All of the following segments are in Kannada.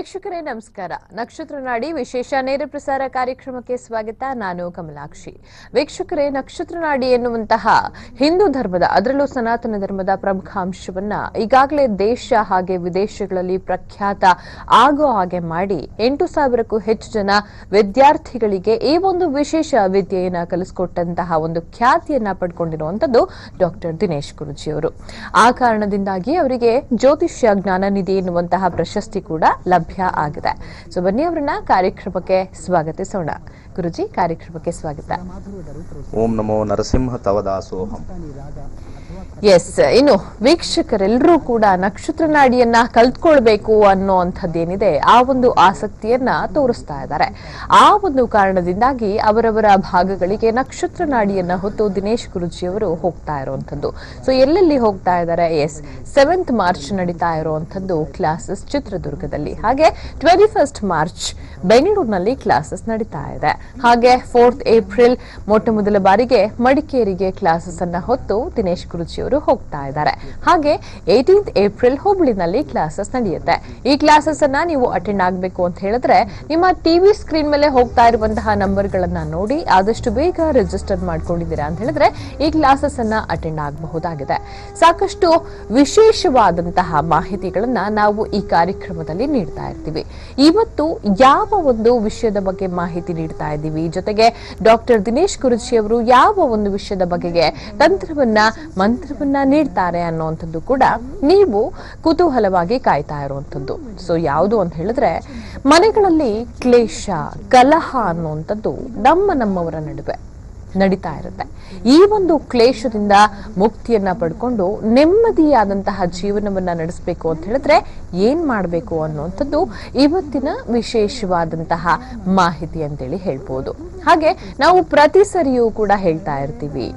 ಪ್ರೇಕ್ಷಕರೇ ನಮಸ್ಕಾರ. ನಕ್ಷತ್ರ ನಾಡಿ ವಿಶೇಷ ನೇರ ಪ್ರಸಾರ ಕಾರ್ಯಕ್ರಮಕ್ಕೆ ಸ್ವಾಗತ. ನಾನು ಕಮಲಾಕ್ಷಿ. ವೀಕ್ಷಕರೇ, ನಕ್ಷತ್ರ ನಾಡಿ ಎನ್ನುವಂತಹ ಹಿಂದೂ ಧರ್ಮದ, ಅದರಲ್ಲೂ ಸನಾತನ ಧರ್ಮದ ಪ್ರಮುಖ ಅಂಶವನ್ನ ಈಗಾಗಲೇ ದೇಶ ಹಾಗೆ ವಿದೇಶಗಳಲ್ಲಿ ಪ್ರಖ್ಯಾತ ಆಗೋ ಹಾಗೆ ಮಾಡಿ 8,000ಕ್ಕೂ ಹೆಚ್ಚು ಜನ ವಿದ್ಯಾರ್ಥಿಗಳಿಗೆ ಈ ಒಂದು ವಿಶೇಷ ವಿದ್ಯೆಯನ್ನ ಕಲಿಸಿಕೊಟ್ಟಂತಹ ಒಂದು ಖ್ಯಾತಿಯನ್ನ ಪಡ್ಕೊಂಡಿರುವಂತದ್ದು ಡಾಕ್ಟರ್ ದಿನೇಶ್ ಗುರುಜಿ ಅವರು. ಆ ಕಾರಣದಿಂದಾಗಿ ಅವರಿಗೆ ಜ್ಯೋತಿಷ್ಯ ಜ್ಞಾನ ನಿಧಿ ಎನ್ನುವಂತಹ ಪ್ರಶಸ್ತಿ ಕೂಡ ಲಭ್ಯ ಆಗಿದೆ. ಸೊ ಬನ್ನಿ ಅವರನ್ನ ಕಾರ್ಯಕ್ರಮಕ್ಕೆ ಸ್ವಾಗತಿಸೋಣ. ಗುರುಜಿ, ಕಾರ್ಯಕ್ರಮಕ್ಕೆ ಸ್ವಾಗತ. ಓಂ ನಮೋ ನರಸಿಂಹ ತವದಾಸೋಹಂ. ಎಸ್, ಇನ್ನು ವೀಕ್ಷಕರೆಲ್ಲರೂ ಕೂಡ ನಕ್ಷತ್ರ ನಾಡಿಯನ್ನ ಕಲ್ತ್ಕೊಳ್ಬೇಕು ಅನ್ನೋಂಥದ್ದೇನಿದೆ ಆ ಒಂದು ಆಸಕ್ತಿಯನ್ನ ತೋರಿಸ್ತಾ ಇದ್ದಾರೆ. ಆ ಒಂದು ಕಾರಣದಿಂದಾಗಿ ಅವರವರ ಭಾಗಗಳಿಗೆ ನಕ್ಷತ್ರ ನಾಡಿಯನ್ನ ಹೊತ್ತು ದಿನೇಶ್ ಗುರುಜಿ ಅವರು ಹೋಗ್ತಾ ಇರುವಂಥದ್ದು. ಸೊ ಎಲ್ಲೆಲ್ಲಿ ಹೋಗ್ತಾ ಇದ್ದಾರೆ? ಎಸ್, 7th ಮಾರ್ಚ್ ನಡೀತಾ ಇರುವಂಥದ್ದು ಕ್ಲಾಸಸ್ ಚಿತ್ರದುರ್ಗದಲ್ಲಿ, ಹಾಗೆ 21st ಮಾರ್ಚ್ ಬೆಂಗಳೂರಿನಲ್ಲಿ ಕ್ಲಾಸಸ್ ನಡೀತಾ ಇದೆ, ಹಾಗೆ 4th ಏಪ್ರಿಲ್ ಮೊಟ್ಟ ಮೊದಲ ಬಾರಿಗೆ ಮಡಿಕೇರಿಗೆ ಕ್ಲಾಸಸ್ ಅನ್ನ ಹೊತ್ತು ದಿನೇಶ್ ಗುರುಜಿ ಅವರು ಹೋಗ್ತಾ ಇದ್ದಾರೆ. ಹಾಗೆ 18th ಏಪ್ರಿಲ್ ಹುಬ್ಳಿನಲ್ಲಿ ಕ್ಲಾಸಸ್ ನಡೆಯುತ್ತೆ. ಈ ಕ್ಲಾಸಸ್ ಅನ್ನ ನೀವು ಅಟೆಂಡ್ ಆಗಬೇಕು ಅಂತ ಹೇಳಿದ್ರೆ ನಿಮ್ಮ ಟಿವಿ ಸ್ಕ್ರೀನ್ ಮೇಲೆ ಹೋಗ್ತಾ ಇರುವಂತಹ ನಂಬರ್ ಗಳನ್ನ ನೋಡಿ ಆದಷ್ಟು ಬೇಗ ರಿಜಿಸ್ಟರ್ ಮಾಡ್ಕೊಂಡಿದ್ದೀರಾ ಅಂತ ಹೇಳಿದ್ರೆ ಈ ಕ್ಲಾಸಸ್ ಅನ್ನ ಅಟೆಂಡ್ ಆಗಬಹುದಾಗಿದೆ. ಸಾಕಷ್ಟು ವಿಶೇಷವಾದಂತಹ ಮಾಹಿತಿಗಳನ್ನ ನಾವು ಈ ಕಾರ್ಯಕ್ರಮದಲ್ಲಿ ನೀಡ್ತಾ ಇರ್ತೀವಿ. ಇವತ್ತು ಯಾವ ಒಂದು ವಿಷಯದ ಬಗ್ಗೆ ಮಾಹಿತಿ ನೀಡ್ತಾ ಇದ್ದೀವಿ, ಜೊತೆಗೆ ಡಾಕ್ಟರ್ ದಿನೇಶ್ ಗುರುಜಿ ಅವರು ಯಾವ ಒಂದು ವಿಷಯದ ಬಗೆಗೆ ಮಂತ್ರವನ್ನ ನೀಡ್ತಾರೆ ಅನ್ನೋಂಥದ್ದು ಕೂಡ ನೀವು ಕುತೂಹಲವಾಗಿ ಕಾಯ್ತಾ ಇರುವಂಥದ್ದು. ಸೊ ಯಾವುದು ಅಂತ ಹೇಳಿದ್ರೆ, ಮನೆಗಳಲ್ಲಿ ಕ್ಲೇಷ, ಕಲಹ ಅನ್ನುವಂಥದ್ದು ನಮ್ಮವರ ನಡುವೆ ನಡೀತಾ ಇರುತ್ತೆ. ಈ ಒಂದು ಕ್ಲೇಶದಿಂದ ಮುಕ್ತಿಯನ್ನ ಪಡ್ಕೊಂಡು ನೆಮ್ಮದಿಯಾದಂತಹ ಜೀವನವನ್ನ ನಡೆಸಬೇಕು ಅಂತ ಹೇಳಿದ್ರೆ ಏನ್ ಮಾಡಬೇಕು ಅನ್ನುವಂಥದ್ದು ಇವತ್ತಿನ ವಿಶೇಷವಾದಂತಹ ಮಾಹಿತಿ ಅಂತೇಳಿ ಹೇಳ್ಬೋದು. ಹಾಗೆ ನಾವು ಪ್ರತಿ ಸರಿಯೂ ಕೂಡ ಹೇಳ್ತಾ ಇರ್ತೀವಿ.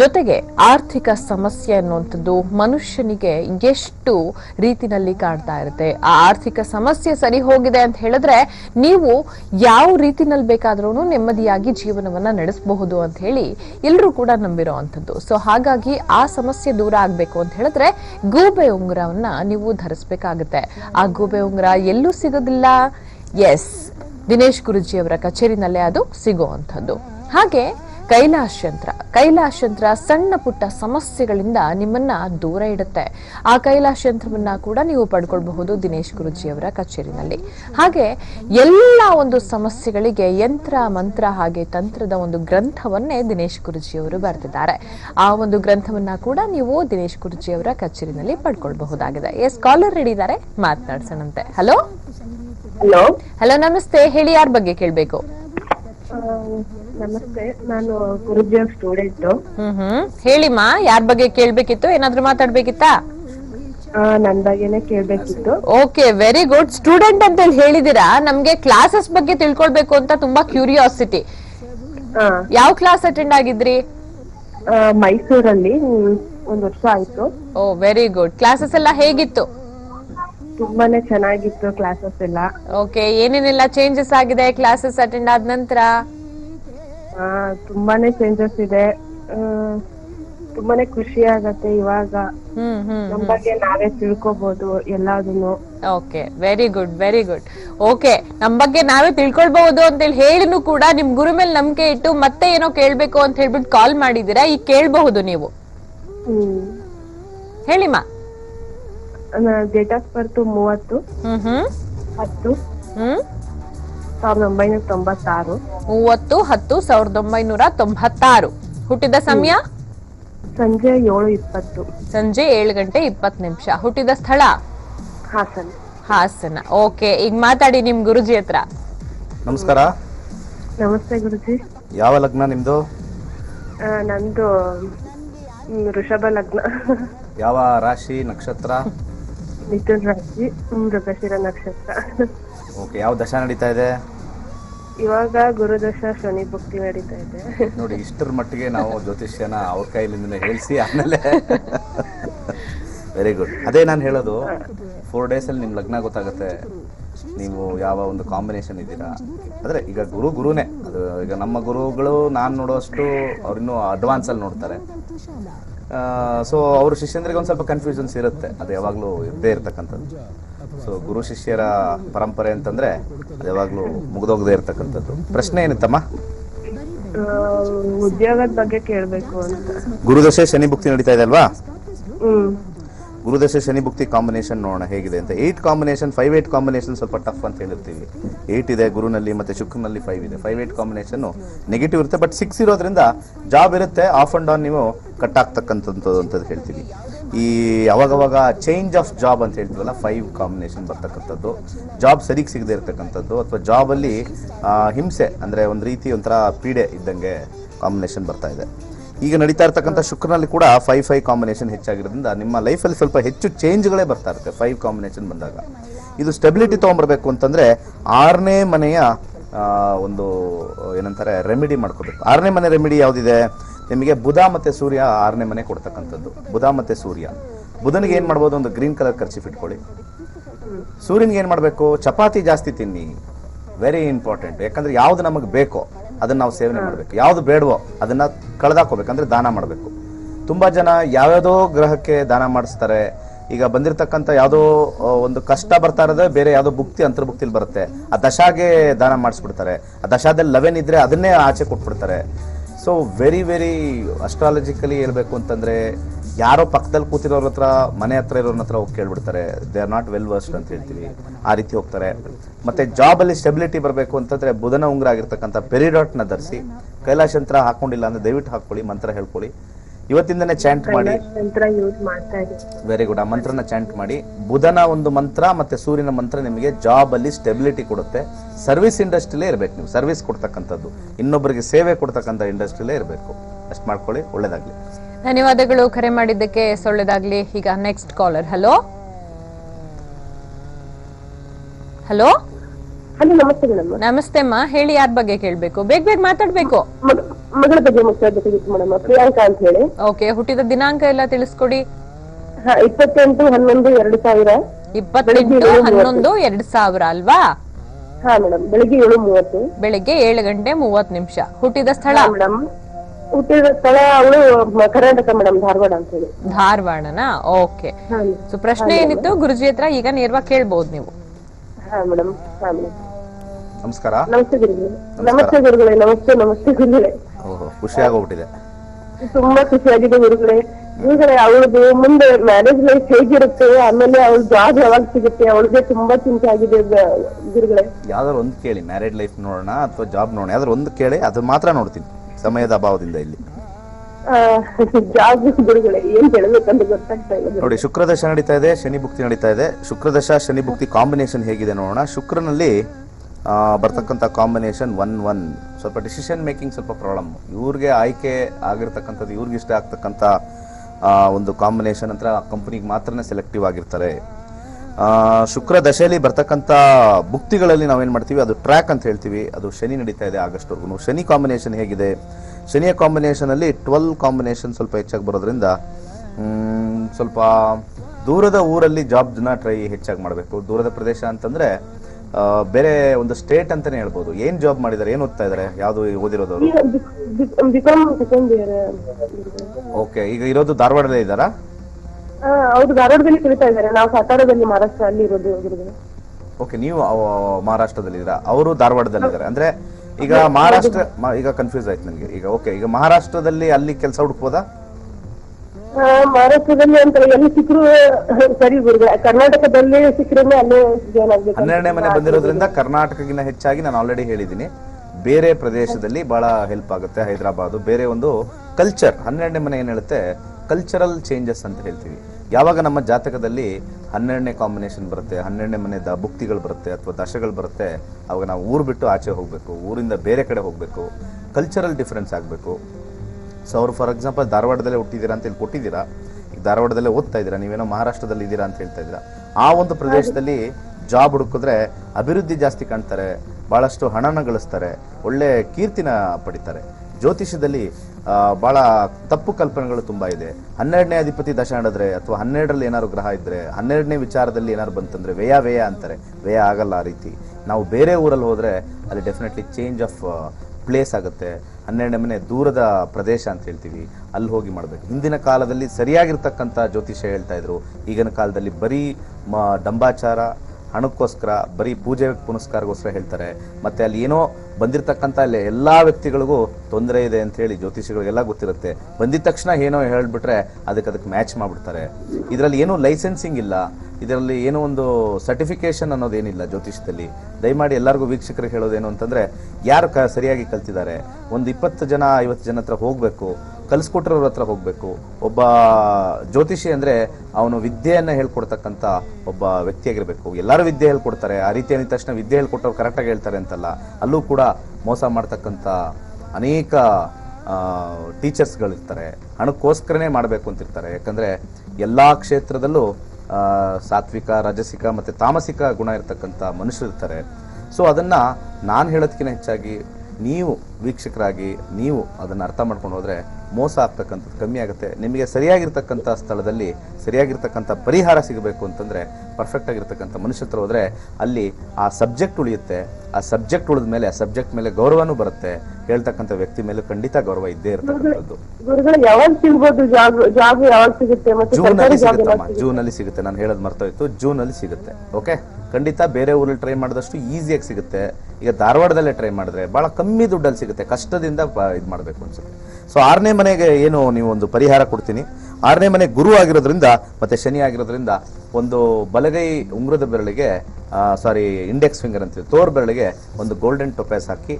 ಜೊತೆಗೆ ಆರ್ಥಿಕ ಸಮಸ್ಯೆ ಅನ್ನುವಂಥದ್ದು ಮನುಷ್ಯನಿಗೆ ಎಷ್ಟು ರೀತಿನಲ್ಲಿ ಕಾಣ್ತಾ ಇರುತ್ತೆ. ಆ ಆರ್ಥಿಕ ಸಮಸ್ಯೆ ಸರಿ ಹೋಗಿದೆ ಅಂತ ಹೇಳಿದ್ರೆ ನೀವು ಯಾವ ರೀತಿನಲ್ಲಿ ಬೇಕಾದ್ರೂ ನೆಮ್ಮದಿಯಾಗಿ ಜೀವನವನ್ನ ನಡೆಸಬಹುದು ಅಂತ ಹೇಳಿ ಎಲ್ಲರೂ ಕೂಡ ನಂಬಿರೋ ಅಂಥದ್ದು. ಸೊ ಹಾಗಾಗಿ ಆ ಸಮಸ್ಯೆ ದೂರ ಆಗ್ಬೇಕು ಅಂತ ಹೇಳಿದ್ರೆ ಗೂಬೆ ಉಂಗುರವನ್ನ ನೀವು ಧರಿಸ್ಬೇಕಾಗುತ್ತೆ. ಆ ಗೂಬೆ ಉಂಗುರ ಎಲ್ಲೂ ಸಿಗೋದಿಲ್ಲ. ಎಸ್, ದಿನೇಶ್ ಗುರುಜಿ ಅವರ ಕಚೇರಿನಲ್ಲೇ ಅದು ಸಿಗುವಂಥದ್ದು. ಹಾಗೆ ಕೈಲಾಶಯಂತ್ರ ಸಣ್ಣ ಪುಟ್ಟ ಸಮಸ್ಯೆಗಳಿಂದ ನಿಮ್ಮನ್ನ ದೂರ ಇಡುತ್ತೆ. ಆ ಕೈಲಾಶಯಂತ್ರವನ್ನ ಕೂಡ ನೀವು ಪಡ್ಕೊಳ್ಬಹುದು ದಿನೇಶ್ ಗುರುಜಿ ಅವರ ಕಚೇರಿನಲ್ಲಿ. ಹಾಗೆ ಎಲ್ಲ ಒಂದು ಸಮಸ್ಯೆಗಳಿಗೆ ಯಂತ್ರ, ಮಂತ್ರ ಹಾಗೆ ತಂತ್ರದ ಒಂದು ಗ್ರಂಥವನ್ನೇ ದಿನೇಶ್ ಗುರುಜಿ ಅವರು ಬರೆದಿದ್ದಾರೆ. ಆ ಒಂದು ಗ್ರಂಥವನ್ನ ಕೂಡ ನೀವು ದಿನೇಶ್ ಗುರುಜಿ ಅವರ ಕಚೇರಿನಲ್ಲಿ ಪಡ್ಕೊಳ್ಬಹುದಾಗಿದೆ. ಎಸ್, ಕಾಲರ್ ರೆಡಿ ಇದ್ದಾರೆ, ಮಾತನಾಡ್ಸೋಣಂತೆ. ಹಲೋ ಹಲೋ ನಮಸ್ತೆ, ಹೇಳಿ, ಯಾರ ಬಗ್ಗೆ ಕೇಳಬೇಕು? ನಮಸ್ತೆ, ನಾನು ಗುರುಜಿ ಅವ್ರ ಸ್ಟೂಡೆಂಟ್. ಹೇಳಿಮಾ, ಯಾರ ಬಗ್ಗೆ ಕೇಳ್ಬೇಕಿತ್ತು? ಏನಾದ್ರೂ ಮಾತಾಡ್ಬೇಕಿತ್ತಾ? ನನ್ ಬಗ್ಗೆನೇ ಕೇಳ್ಬೇಕಿತ್ತು. Okay, very good. ಸ್ಟೂಡೆಂಟ್ ಅಂತ ಹೇಳಿದಿರಾ, ನಮ್ಗೆ ಕ್ಲಾಸಸ್ ಬಗ್ಗೆ ತಿಳ್ಕೊಳ್ಬೇಕು ಅಂತ ತುಂಬಾ ಕ್ಯೂರಿಯಾಸಿಟಿ. ಯಾವ ಕ್ಲಾಸ್ ಅಟೆಂಡ್ ಆಗಿದ್ರಿ? ಮೈಸೂರಲ್ಲಿ ಒಂದ್ ವರ್ಷ ಆಯ್ತು. ಓ, ವೆರಿ ಗುಡ್. ಕ್ಲಾಸಸ್ ಎಲ್ಲ ಹೇಗಿತ್ತು? ತುಂಬಾನೇ ಚೆನ್ನಾಗಿತ್ತು ಕ್ಲಾಸಸ್ ಎಲ್ಲ. ಓಕೆ, ಏನೇನೆಲ್ಲ ಚೇಂಜಸ್ ಆಗಿದೆ ಕ್ಲಾಸಸ್ ಅಟೆಂಡ್ ಆದ ನಂತರ? ತುಂಬಾನೇ ಚೇಂಜಸ್ ಇದೆ, ತುಂಬಾನೇ ಖುಷಿ ಆಗತ್ತೆ ಇವಾಗ. ನಮ್ಮ ಬಗ್ಗೆ ನಾವೇ ತಿಳ್ಕೊಬಹುದು ಎಲ್ಲಾದನ್ನು. Okay, very good very good. Okay, ನಮ್ ಬಗ್ಗೆ ನಾವೇ ತಿಳ್ಕೊಳ್ಬಹುದು ಅಂತೇಳಿ ಹೇಳಿನೂ ಕೂಡ ನಿಮ್ ಗುರು ಮೇಲೆ ನಂಬಿಕೆ ಇಟ್ಟು ಮತ್ತೆ ಏನೋ ಕೇಳ್ಬೇಕು ಅಂತ ಹೇಳ್ಬಿಟ್ಟು ಕಾಲ್ ಮಾಡಿದೀರಾ, ಈಗ ಕೇಳಬಹುದು ನೀವು. ಹೇಳಿಮಾ. Date of birth 30/10/1996. ಹುಟ್ಟಿದ ಸಮಯ ಸಂಜೆ 7:20, ಸಂಜೆ 7:20. ಹುಟ್ಟಿದ ಸ್ಥಳ ಹಾಸನ. ಓಕೆ, ಈಗ ಮಾತಾಡಿ ನಿಮ್ ಗುರುಜಿ ಹತ್ರ. ನಮಸ್ಕಾರ. ನಮಸ್ತೆ ಗುರುಜಿ, ಯಾವ ಲಗ್ನ ನಿಮ್ದು? ನಂದು ಋಷಭ ಲಗ್ನ. ಯಾವ ರಾಶಿ, ನಕ್ಷತ್ರ? ಮಿಥುನ ರಾಶಿ, ಮೃಗಶಿರ ನಕ್ಷತ್ರ. ಓಕೆ, ಯಾವ ದಶಾ ನಡೀತಾ ಇದೆ ಇವಾಗ? ಗುರುದಶ, ಶನಿ ಭಕ್ತಿ ನಡೀತಾ ಇದೆ. ನೋಡಿ, ಇಷ್ಟರ ಮಟ್ಟಿಗೆ ನಾವು ಜ್ಯೋತಿಷ್ಯನ ಅವ್ರ ಕೈಲಿಂದ ಹೇಳಿಸಿ ಆಮೇಲೆ. Very good. ಅದೇ ನಾನು ಹೇಳೋದು, 4 days ಅಲ್ಲಿ ನಿಮ್ ಲಗ್ನ ಗೊತ್ತಾಗುತ್ತೆ, ನೀವು ಯಾವ ಒಂದು ಕಾಂಬಿನೇಷನ್ ಇದ್ದೀರಾ. ಆದ್ರೆ ಈಗ ಗುರುನೇ ಅದು. ಈಗ ನಮ್ಮ ಗುರುಗಳು ನಾನು ನೋಡೋಷ್ಟು ಅವ್ರಿನ್ನೂ ಅಡ್ವಾನ್ಸ್ ಅಲ್ಲಿ ನೋಡ್ತಾರೆ. सो और शिष्यंद्रिगे ओंद स्वल्प कन्फ्यूजन्स इरुत्ते अदु यावागलू इद्दे इरतक्कंतद्दु सो गुरु शिष्यर परंपरे ಅಂತಂದ್ರೆ ಅದು ಯಾವಾಗಲೂ ಮುಗಿದೋಗದೆ ಇರತಕ್ಕಂತದ್ದು. ಪ್ರಶ್ನೆ ಏನಿತ್ತಮ್ಮ? ಉದ್ಯೋಗದ ಬಗ್ಗೆ ಕೇಳಬೇಕು ಅಂತ. ಗುರುದಶೆ ಶನಿ ಭುಕ್ತಿ ನಡೀತಾ ಇದೆ ಅಲ್ವಾ? ಗುರುದಶೆ ಶನಿ ಭುಕ್ತಿ ಕಾಂಬಿನೇಷನ್ ನೋಡೋಣ ಹೇಗಿದೆ ಅಂತ. 8 ಕಾಂಬಿನೇಷನ್ 5 8 ಕಾಂಬಿನೇಷನ್ ಸ್ವಲ್ಪ ಟಫ್ ಅಂತ ಹೇಳ್ತೀವಿ. 8 ಇದೆ ಗುರುನಲ್ಲಿ ಮತ್ತೆ ಶುಕ್ರನಲ್ಲಿ 5 ಇದೆ. 5 8 ಕಾಂಬಿನೇಷನ್ ನೆಗೆಟಿವ್ ಇರುತ್ತೆ, ಬಟ್ 6 ಇರೋದ್ರಿಂದ ಜಾಬ್ ಇರುತ್ತೆ, ಆಫ್ ಅಂಡ್ ಆನ್ ನೀವು ಕಟ್ ಆಗ್ತಕ್ಕಂತದ್ದು ಅಂತ ಹೇಳ್ತೀವಿ. ಈ ಅವಾಗವಾಗ ಚೇಂಜ್ ಆಫ್ ಜಾಬ್ ಅಂತ ಹೇಳ್ತೀವಲ್ಲ, 5 ಕಾಂಬಿನೇಷನ್ ಬರ್ತಕ್ಕಂಥದ್ದು. ಜಾಬ್ ಸರಿಗೆ ಸಿಗದೆ ಇರತಕ್ಕಂಥದ್ದು ಅಥವಾ ಜಾಬಲ್ಲಿ ಹಿಂಸೆ, ಅಂದರೆ ಒಂದು ರೀತಿ ಒಂಥರ ಪೀಡೆ ಇದ್ದಂಗೆ ಕಾಂಬಿನೇಷನ್ ಬರ್ತಾ ಇದೆ. ಈಗ ನಡೀತಾ ಇರ್ತಕ್ಕಂಥ ಶುಕ್ರನಲ್ಲಿ ಕೂಡ 5 ಕಾಂಬಿನೇಷನ್ ಹೆಚ್ಚಾಗಿರೋದ್ರಿಂದ ನಿಮ್ಮ ಲೈಫಲ್ಲಿ ಸ್ವಲ್ಪ ಹೆಚ್ಚು ಚೇಂಜ್ಗಳೇ ಬರ್ತಾ ಇರುತ್ತೆ 5 ಕಾಂಬಿನೇಷನ್ ಬಂದಾಗ. ಇದು ಸ್ಟೆಬಿಲಿಟಿ ತೊಗೊಂಬರ್ಬೇಕು ಅಂತಂದರೆ 6ನೇ ಮನೆಯ ಒಂದು ಏನಂತಾರೆ ರೆಮಿಡಿ ಮಾಡ್ಕೋಬೇಕು. 6ನೇ ಮನೆ ರೆಮಿಡಿ ಯಾವುದಿದೆ ನಿಮಗೆ? ಬುಧ ಮತ್ತು ಸೂರ್ಯ 6ನೇ ಮನೆ ಕೊಡ್ತಕ್ಕಂಥದ್ದು. ಬುಧ ಮತ್ತು ಸೂರ್ಯ, ಬುಧನಿಗೆ ಏನು ಮಾಡ್ಬೋದು? ಒಂದು ಗ್ರೀನ್ ಕಲರ್ ಕರ್ಚಿಫ್ ಇಟ್ಕೊಳ್ಳಿ. ಸೂರ್ಯನಿಗೆ ಏನು ಮಾಡಬೇಕು? ಚಪಾತಿ ಜಾಸ್ತಿ ತಿನ್ನಿ, ವೆರಿ ಇಂಪಾರ್ಟೆಂಟ್. ಯಾಕಂದರೆ ಯಾವುದು ನಮಗೆ ಬೇಕೋ ಅದನ್ನು ನಾವು ಸೇವನೆ ಮಾಡಬೇಕು, ಯಾವುದು ಬೇಡವೋ ಅದನ್ನು ಕಳೆದಾಕೋಬೇಕಂದ್ರೆ ದಾನ ಮಾಡಬೇಕು. ತುಂಬ ಜನ ಯಾವ್ಯಾವುದೋ ಗ್ರಹಕ್ಕೆ ದಾನ ಮಾಡಿಸ್ತಾರೆ. ಈಗ ಬಂದಿರತಕ್ಕಂಥ ಯಾವುದೋ ಒಂದು ಕಷ್ಟ ಬರ್ತಾ ಇರೋದೇ ಬೇರೆ ಯಾವುದೋ ಭುಕ್ತಿ ಅಂತರ್ಭುಕ್ತಿಲಿ ಬರುತ್ತೆ, ಆ ದಶಾಗೆ ದಾನ ಮಾಡಿಸ್ಬಿಡ್ತಾರೆ. ಆ ದಶಾದಲ್ಲಿ 11 ಇದ್ದರೆ ಅದನ್ನೇ ಆಚೆ ಕೊಟ್ಬಿಡ್ತಾರೆ. ಸೊ ವೆರಿ ವೆರಿ ಅಸ್ಟ್ರಾಲಜಿಕಲಿ ಹೇಳ್ಬೇಕು ಅಂತಂದರೆ ಯಾರೋ ಪಕ್ಕದಲ್ಲಿ ಕೂತಿರೋರ ಹತ್ರ, ಮನೆ ಹತ್ರ ಇರೋರ ಹತ್ರ ಹೋಗಿ ಕೇಳ್ಬಿಡ್ತಾರೆ. They are not well versed ಅಂತ ಹೇಳ್ತೀವಿ, ಆ ರೀತಿ ಹೋಗ್ತಾರೆ. ಮತ್ತು ಜಾಬಲ್ಲಿ ಸ್ಟೆಬಿಲಿಟಿ ಬರಬೇಕು ಅಂತಂದರೆ ಬುಧನ ಉಂಗುರ ಆಗಿರ್ತಕ್ಕಂಥ ಪೆರಿಡಾಟ್ನ ಧರಿಸಿ, ಕೈಲಾಶಂತ್ರ ಹಾಕ್ಕೊಂಡಿಲ್ಲ ಅಂದರೆ ದಯವಿಟ್ಟು ಹಾಕ್ಕೊಳ್ಳಿ, ಮಂತ್ರ ಹೇಳ್ಕೊಳ್ಳಿ, ಇವತ್ತಿಂದನೇ ಚಾಂಟ್ ಮಾಡಿ. Very good. ಆ ಮಂತ್ರನ ಚಾಂಟ್ ಮಾಡಿ. ಬುಧನ ಒಂದು ಮಂತ್ರ ಮತ್ತು ಸೂರ್ಯನ ಮಂತ್ರ ನಿಮಗೆ ಜಾಬಲ್ಲಿ ಸ್ಟೆಬಿಲಿಟಿ ಕೊಡುತ್ತೆ. ಸರ್ವಿಸ್ ಇಂಡಸ್ಟ್ರಿಲೇ ಇರಬೇಕು ನೀವು, ಸರ್ವಿಸ್ ಕೊಡ್ತಕ್ಕಂಥದ್ದು, ಇನ್ನೊಬ್ಬರಿಗೆ ಸೇವೆ ಕೊಡ್ತಕ್ಕಂಥ ಇಂಡಸ್ಟ್ರಿಲೇ ಇರಬೇಕು. ಅಷ್ಟು ಮಾಡ್ಕೊಳ್ಳಿ, ಒಳ್ಳೇದಾಗಲಿ. ಧನ್ಯವಾದಗಳು ಕರೆ ಮಾಡಿದ್ದಕ್ಕೆ, ಸೊಳ್ಳೆದಾಗ್ಲಿ. ಈಗ next caller. Hello hello hello ನಮಸ್ತೆ ಮೇಡಮ್. ನಮಸ್ತೆ ಅಮ್ಮ, ಹೇಳಿ, ಯಾರ ಬಗ್ಗೆ ಕೇಳಬೇಕು? ಬೇಗ ಮಾತಾಡ್ಬೇಕು. ಮಗಳ ಬಗ್ಗೆ ಮಾತಾಡ್ಬೇಕು ಮೇಡಮ್. ಪ್ರಿಯಾಂಕಾ ಅಂತ ಹೇಳಿ. ಓಕೆ, ಹುಟ್ಟಿದ ದಿನಾಂಕ ಎಲ್ಲ ತಿಳಿಸ್ಕೊಡಿ. 28/11/2000. 28/11/2000 ಅಲ್ವಾ? ಹಾ ಮೇಡಮ್. ಬೆಳಿಗ್ಗೆ 7:30. ಹುಟ್ಟಿದ ಸ್ಥಳ ಮೇಡಮ್? ಹುಟ್ಟಿದ ಸ್ಥಳ ಅವಳು ಕರ್ನಾಟಕ ಮೇಡಮ್, ಧಾರವಾಡ ಅಂತ ಹೇಳಿ. ಧಾರವಾಡನಾ? ಓಕೆ. ಸೊ ಪ್ರಶ್ನೆ ಏನಿತ್ತು ಗುರುಜಿ ಹತ್ರ, ಈಗ ನೇರವಾಗಿ ಕೇಳ್ಬಹುದು ನೀವು. ಹಾ ಮೇಡಮ್. ಹಾ ಮೇಡಮ್, ನಮಸ್ಕಾರ. ನಮಸ್ತೆ ಗುರುಗಳೇ. ನಮಸ್ತೆ ಗುರುಗಳೇ. ನಮಸ್ತೆ ನಮಸ್ತೆ ಗುರುಗಳೇ. ಓಹೋ, ಖುಷಿಯಾಗೋಗ್ಬಿಟ್ಟಿದೆ. ತುಂಬಾ ಖುಷಿಯಾಗಿದೆ ಗುರುಗಳೇ. ಗುರುಗಳೇ, ಅವಳದು ಮುಂದೆ ಮ್ಯಾರೇಜ್ ಲೈಫ್ ಹೇಗಿರುತ್ತೆ, ಆಮೇಲೆ ಅವಳ ಜಾಬ್ ಯಾವಾಗ ಸಿಗುತ್ತೆ, ಅವಳಿಗೆ ತುಂಬಾ ಚಿಂತೆ ಆಗಿದೆ ಗುರುಗಳೇ. ಯಾವ್ದಾದ್ರು ಒಂದು ಕೇಳಿ, ಮ್ಯಾರೇಜ್ ಲೈಫ್ ನೋಡೋಣ ಅಥವಾ ಜಾಬ್ ನೋಡೋಣ, ಯಾವ್ದಾದ್ರು ಒಂದು ಕೇಳಿ. ಅದು ಮಾತ್ರ ನೋಡ್ತೀನಿ ಸಮಯದ ಅಭಾವದಿಂದ ಇಲ್ಲಿ. ನೋಡಿ, ಶುಕ್ರದಶ ನಡೀತಾ ಇದೆ, ಶನಿ ಭುಕ್ತಿ ನಡೀತಾ ಇದೆ. ಶುಕ್ರದಶ ಶನಿ ಭುಕ್ತಿ ಕಾಂಬಿನೇಷನ್ ಹೇಗಿದೆ ನೋಡೋಣ. ಶುಕ್ರನಲ್ಲಿ ಬರ್ತಕ್ಕಂಥ ಕಾಂಬಿನೇಷನ್ 1-1. ಸ್ವಲ್ಪ ಡಿಸಿಷನ್ ಮೇಕಿಂಗ್ ಸ್ವಲ್ಪ ಪ್ರಾಬ್ಲಮ್. ಇವ್ರಿಗೆ ಆಯ್ಕೆ ಆಗಿರ್ತಕ್ಕಂಥದ್ದು ಇವ್ರಿಗೆ ಇಷ್ಟ ಆಗ್ತಕ್ಕಂಥ ಒಂದು ಕಾಂಬಿನೇಷನ್ ಅಂತ ಆ ಕಂಪ್ನಿಗೆ ಮಾತ್ರ ಸೆಲೆಕ್ಟಿವ್ ಆಗಿರ್ತಾರೆ. ಶುಕ್ರ ದಶೆಯಲ್ಲಿ ಬರ್ತಕ್ಕಂಥ ಭುಕ್ತಿಗಳಲ್ಲಿ ನಾವೇನು ಮಾಡ್ತೀವಿ, ಅದು ಟ್ರ್ಯಾಕ್ ಅಂತ ಹೇಳ್ತೀವಿ. ಅದು ಶನಿ ನಡೀತಾ ಇದೆ ಆಗಸ್ಟ್ವರೆಗೂ. ಶನಿ ಕಾಂಬಿನೇಷನ್ ಹೇಗಿದೆ? ಶನಿಯ ಕಾಂಬಿನೇಷನಲ್ಲಿ 12 ಕಾಂಬಿನೇಷನ್ ಸ್ವಲ್ಪ ಹೆಚ್ಚಾಗಿ ಬರೋದ್ರಿಂದ ಸ್ವಲ್ಪ ದೂರದ ಊರಲ್ಲಿ ಜಾಬ್ನ ಟ್ರೈ ಹೆಚ್ಚಾಗಿ ಮಾಡಬೇಕು. ದೂರದ ಪ್ರದೇಶ ಅಂತಂದರೆ ಬೇರೆ ಒಂದು ಸ್ಟೇಟ್ ಅಂತಾನೆ ಹೇಳ್ಬೋದು. ಏನ್ ಜಾಬ್ ಮಾಡಿದ್ದಾರೆ, ಏನ್ ಓದ್ತಾ ಇದಾರೆ, ಯಾವ್ದು ಓದಿರೋದವರು? ಓಕೆ, ಈಗ ಇರೋದು ಧಾರವಾಡದಲ್ಲೇ ಇದ್ದಾರಾ? ಅವರು ಧಾರವಾಡದಲ್ಲಿ ಕಲಿತಾ ಇದ್ದಾರೆ, ನಾವು ಸಾತಾರದಲ್ಲಿ, ಮಹಾರಾಷ್ಟ್ರ ಅಲ್ಲಿ ಇರೋದು. ಓಕೆ, ನೀವು ಮಹಾರಾಷ್ಟ್ರದಲ್ಲಿ ಇದ್ದೀರಾ, ಅವರು ಧಾರವಾಡದಲ್ಲಿ ಇದ್ದಾರೆ. ಅಂದ್ರೆ ಈಗ ಮಹಾರಾಷ್ಟ್ರ, ಈಗ ಕನ್ಫ್ಯೂಸ್ ಆಯ್ತು ನನಗೆ ಈಗ. ಓಕೆ, ಈಗ ಮಹಾರಾಷ್ಟ್ರದಲ್ಲಿ ಅಲ್ಲಿ ಕೆಲಸ ಹುಡುಕ್ಬೋದಾ? ಮಹಾರಾಷ್ಟ್ರದಲ್ಲಿ ಅಂತ ಎಲ್ಲಿ ಸಿಕ್ಕರು ಸರಿ ಗುರುಗಳೇ, ಕರ್ನಾಟಕದಲ್ಲಿ ಸಿಕ್ಕರೇ ಅಲ್ಲೇ ಜಾಯ್ನ್ ಆಗಬೇಕು. 12ನೇ ಮನೆ ಬಂದಿರೋದ್ರಿಂದ ಕರ್ನಾಟಕಕ್ಕಿಂತ ಹೆಚ್ಚಾಗಿ ನಾನು ಆಲ್ರೆಡಿ ಹೇಳಿದ್ದೀನಿ, ಬೇರೆ ಪ್ರದೇಶದಲ್ಲಿ ಬಹಳ ಹೆಲ್ಪ್ ಆಗುತ್ತೆ. ಹೈದರಾಬಾದು ಬೇರೆ ಒಂದು ಕಲ್ಚರ್. 12ನೇ ಮನೆ ಏನು ಹೇಳುತ್ತೆ? ಕಲ್ಚರಲ್ ಚೇಂಜಸ್ ಅಂತ ಹೇಳ್ತೀವಿ. ಯಾವಾಗ ನಮ್ಮ ಜಾತಕದಲ್ಲಿ 12ನೇ ಕಾಂಬಿನೇಷನ್ ಬರುತ್ತೆ, 12ನೇ ಮನೆ ಭುಕ್ತಿಗಳು ಬರುತ್ತೆ ಅಥವಾ ದಶಗಳು ಬರುತ್ತೆ, ಅವಾಗ ನಾವು ಊರು ಬಿಟ್ಟು ಆಚೆ ಹೋಗಬೇಕು, ಊರಿಂದ ಬೇರೆ ಕಡೆ ಹೋಗಬೇಕು, ಕಲ್ಚರಲ್ ಡಿಫ್ರೆನ್ಸ್ ಆಗಬೇಕು. ಸೊ ಅವರು ಫಾರ್ ಎಕ್ಸಾಂಪಲ್ ಧಾರವಾಡದಲ್ಲೇ ಹುಟ್ಟಿದ್ದೀರಾ ಅಂತ ಇಲ್ಲಿ ಕೊಟ್ಟಿದ್ದೀರಾ, ಈಗ ಧಾರವಾಡದಲ್ಲೇ ಓದ್ತಾ ಇದ್ದೀರಾ, ನೀವೇನೋ ಮಹಾರಾಷ್ಟ್ರದಲ್ಲಿ ಇದ್ದೀರಾ ಅಂತ ಹೇಳ್ತಾ ಇದ್ದೀರಾ. ಆ ಒಂದು ಪ್ರದೇಶದಲ್ಲಿ ಜಾಬ್ ಹುಡುಕಿದ್ರೆ ಅಭಿವೃದ್ಧಿ ಜಾಸ್ತಿ ಕಾಣ್ತಾರೆ, ಭಾಳಷ್ಟು ಹಣನ ಗಳಿಸ್ತಾರೆ, ಒಳ್ಳೆ ಕೀರ್ತಿನ ಪಡಿತಾರೆ. ಜ್ಯೋತಿಷ್ಯದಲ್ಲಿ ಭಾಳ ತಪ್ಪು ಕಲ್ಪನೆಗಳು ತುಂಬ ಇದೆ. 12ನೇ ಅಧಿಪತಿ ದಶ ನಡೆದ್ರೆ ಅಥವಾ 12ರಲ್ಲಿ ಏನಾದ್ರು ಗ್ರಹ ಇದ್ದರೆ, 12ನೇ ವಿಚಾರದಲ್ಲಿ ಏನಾದ್ರು ಬಂತಂದರೆ ವ್ಯಯ ಅಂತಾರೆ. ವ್ಯಯ ಆಗಲ್ಲ. ಆ ರೀತಿ ನಾವು ಬೇರೆ ಊರಲ್ಲಿ ಹೋದರೆ ಅಲ್ಲಿ ಡೆಫಿನೆಟ್ಲಿ ಚೇಂಜ್ ಆಫ್ ಪ್ಲೇಸ್ ಆಗುತ್ತೆ, 12ನೇ ದೂರದ ಪ್ರದೇಶ ಅಂತ ಹೇಳ್ತೀವಿ, ಅಲ್ಲಿ ಹೋಗಿ ಮಾಡಬೇಕು. ಹಿಂದಿನ ಕಾಲದಲ್ಲಿ ಸರಿಯಾಗಿರ್ತಕ್ಕಂಥ ಜ್ಯೋತಿಷ್ಯ ಹೇಳ್ತಾ ಇದ್ರು, ಈಗಿನ ಕಾಲದಲ್ಲಿ ಬರೀ ದಂಬಾಚಾರ, ಹಣಕ್ಕೋಸ್ಕರ, ಬರೀ ಪೂಜೆ ಪುನಸ್ಕಾರಕ್ಕೋಸ್ಕರ ಹೇಳ್ತಾರೆ. ಮತ್ತು ಅಲ್ಲಿ ಏನೋ ಬಂದಿರತಕ್ಕಂಥ ಅಲ್ಲೇ ಎಲ್ಲ ವ್ಯಕ್ತಿಗಳಿಗೂ ತೊಂದರೆ ಇದೆ ಅಂಥೇಳಿ ಜ್ಯೋತಿಷಿಗಳಿಗೆಲ್ಲ ಗೊತ್ತಿರುತ್ತೆ. ಬಂದಿದ ತಕ್ಷಣ ಏನೋ ಹೇಳಿಬಿಟ್ರೆ ಅದಕ್ಕೆ ಮ್ಯಾಚ್ ಮಾಡಿಬಿಡ್ತಾರೆ. ಇದರಲ್ಲಿ ಏನೂ ಲೈಸೆನ್ಸಿಂಗ್ ಇಲ್ಲ, ಇದರಲ್ಲಿ ಏನೋ ಒಂದು ಸರ್ಟಿಫಿಕೇಷನ್ ಅನ್ನೋದೇನಿಲ್ಲ ಜ್ಯೋತಿಷ್ಯದಲ್ಲಿ. ದಯಮಾಡಿ ಎಲ್ಲರಿಗೂ ವೀಕ್ಷಕರಿಗೆ ಹೇಳೋದೇನು ಅಂತಂದರೆ, ಯಾರು ಸರಿಯಾಗಿ ಕಲ್ತಿದ್ದಾರೆ, ಒಂದು 20 ಜನ 50 ಜನ ಹತ್ರ ಹೋಗಬೇಕು, ಕಲಿಸ್ಕೊಟ್ರವ್ರ ಹತ್ರ ಹೋಗಬೇಕು. ಒಬ್ಬ ಜ್ಯೋತಿಷಿ ಅಂದರೆ ಅವನು ವಿದ್ಯೆಯನ್ನು ಹೇಳ್ಕೊಡ್ತಕ್ಕಂಥ ಒಬ್ಬ ವ್ಯಕ್ತಿಯಾಗಿರಬೇಕು. ಎಲ್ಲರೂ ವಿದ್ಯೆ ಹೇಳ್ಕೊಡ್ತಾರೆ, ಆ ರೀತಿ ಅಂದ ತಕ್ಷಣ ವಿದ್ಯೆ ಹೇಳ್ಕೊಟ್ಟವ್ರು ಕರೆಕ್ಟಾಗಿ ಹೇಳ್ತಾರೆ ಅಂತಲ್ಲ. ಅಲ್ಲೂ ಕೂಡ ಮೋಸ ಮಾಡ್ತಕ್ಕಂಥ ಅನೇಕ ಟೀಚರ್ಸ್ಗಳಿರ್ತಾರೆ, ಹಣಕ್ಕೋಸ್ಕರನೇ ಮಾಡಬೇಕು ಅಂತಿರ್ತಾರೆ. ಯಾಕಂದರೆ ಎಲ್ಲ ಕ್ಷೇತ್ರದಲ್ಲೂ ಸಾತ್ವಿಕ, ರಾಜಸಿಕ ಮತ್ತು ತಾಮಸಿಕ ಗುಣ ಇರ್ತಕ್ಕಂಥ ಮನುಷ್ಯರಿರ್ತಾರೆ. ಸೊ ಅದನ್ನು ನಾನು ಹೇಳೋದಕ್ಕಿಂತ ಹೆಚ್ಚಾಗಿ ನೀವು ವೀಕ್ಷಕರಾಗಿ ನೀವು ಅದನ್ನು ಅರ್ಥ ಮಾಡ್ಕೊಂಡು ಹೋದರೆ ಮೋಸ ಆಗ್ತಕ್ಕಂಥದ್ದು ಕಮ್ಮಿ ಆಗುತ್ತೆ. ನಿಮಗೆ ಸರಿಯಾಗಿರ್ತಕ್ಕಂಥ ಸ್ಥಳದಲ್ಲಿ ಸರಿಯಾಗಿರ್ತಕ್ಕಂಥ ಪರಿಹಾರ ಸಿಗಬೇಕು ಅಂತಂದರೆ ಪರ್ಫೆಕ್ಟಾಗಿರ್ತಕ್ಕಂಥ ಮನುಷ್ಯ ಹತ್ರ ಹೋದರೆ ಅಲ್ಲಿ ಆ ಸಬ್ಜೆಕ್ಟ್ ಉಳಿಯುತ್ತೆ. ಆ ಸಬ್ಜೆಕ್ಟ್ ಉಳಿದ ಮೇಲೆ ಆ ಸಬ್ಜೆಕ್ಟ್ ಮೇಲೆ ಗೌರವನೂ ಬರುತ್ತೆ, ಹೇಳ್ತಕ್ಕಂಥ ವ್ಯಕ್ತಿ ಮೇಲೆ ಖಂಡಿತ ಗೌರವ ಇದ್ದೇ ಇರ್ತಕ್ಕಂಥದ್ದು. ಜೂನಲ್ಲಿ ಸಿಗುತ್ತಮ್ಮ, ಜೂನಲ್ಲಿ ಸಿಗುತ್ತೆ. ನಾನು ಹೇಳೋದು ಮರ್ತೋಯ್ತು, ಜೂನಲ್ಲಿ ಸಿಗುತ್ತೆ. ಓಕೆ, ಖಂಡಿತ ಬೇರೆ ಊರಲ್ಲಿ ಟ್ರೈ ಮಾಡಿದಷ್ಟು ಈಸಿಯಾಗಿ ಸಿಗುತ್ತೆ. ಈಗ ಧಾರವಾಡದಲ್ಲೇ ಟ್ರೈ ಮಾಡಿದ್ರೆ ಭಾಳ ಕಮ್ಮಿ ದುಡ್ಡಲ್ಲಿ ಸಿಗುತ್ತೆ, ಕಷ್ಟದಿಂದ ಇದು ಮಾಡಬೇಕು ಅನ್ಸುತ್ತೆ. ಸೊ 6ನೇ ಮನೆಗೆ ಏನು ನೀವು ಒಂದು ಪರಿಹಾರ ಕೊಡ್ತೀನಿ. 6ನೇ ಮನೆ ಗುರು ಆಗಿರೋದ್ರಿಂದ ಮತ್ತು ಶನಿ ಆಗಿರೋದ್ರಿಂದ ಒಂದು ಬಲಗೈ ಉಂಗುರದ ಬೆರಳಿಗೆ ಇಂಡೆಕ್ಸ್ ಫಿಂಗರ್ ಅಂತೀವಿ, ತೋರ್ ಬೆರಳಿಗೆ ಒಂದು ಗೋಲ್ಡನ್ ಟೊಪ್ಯಾಸ್ ಹಾಕಿ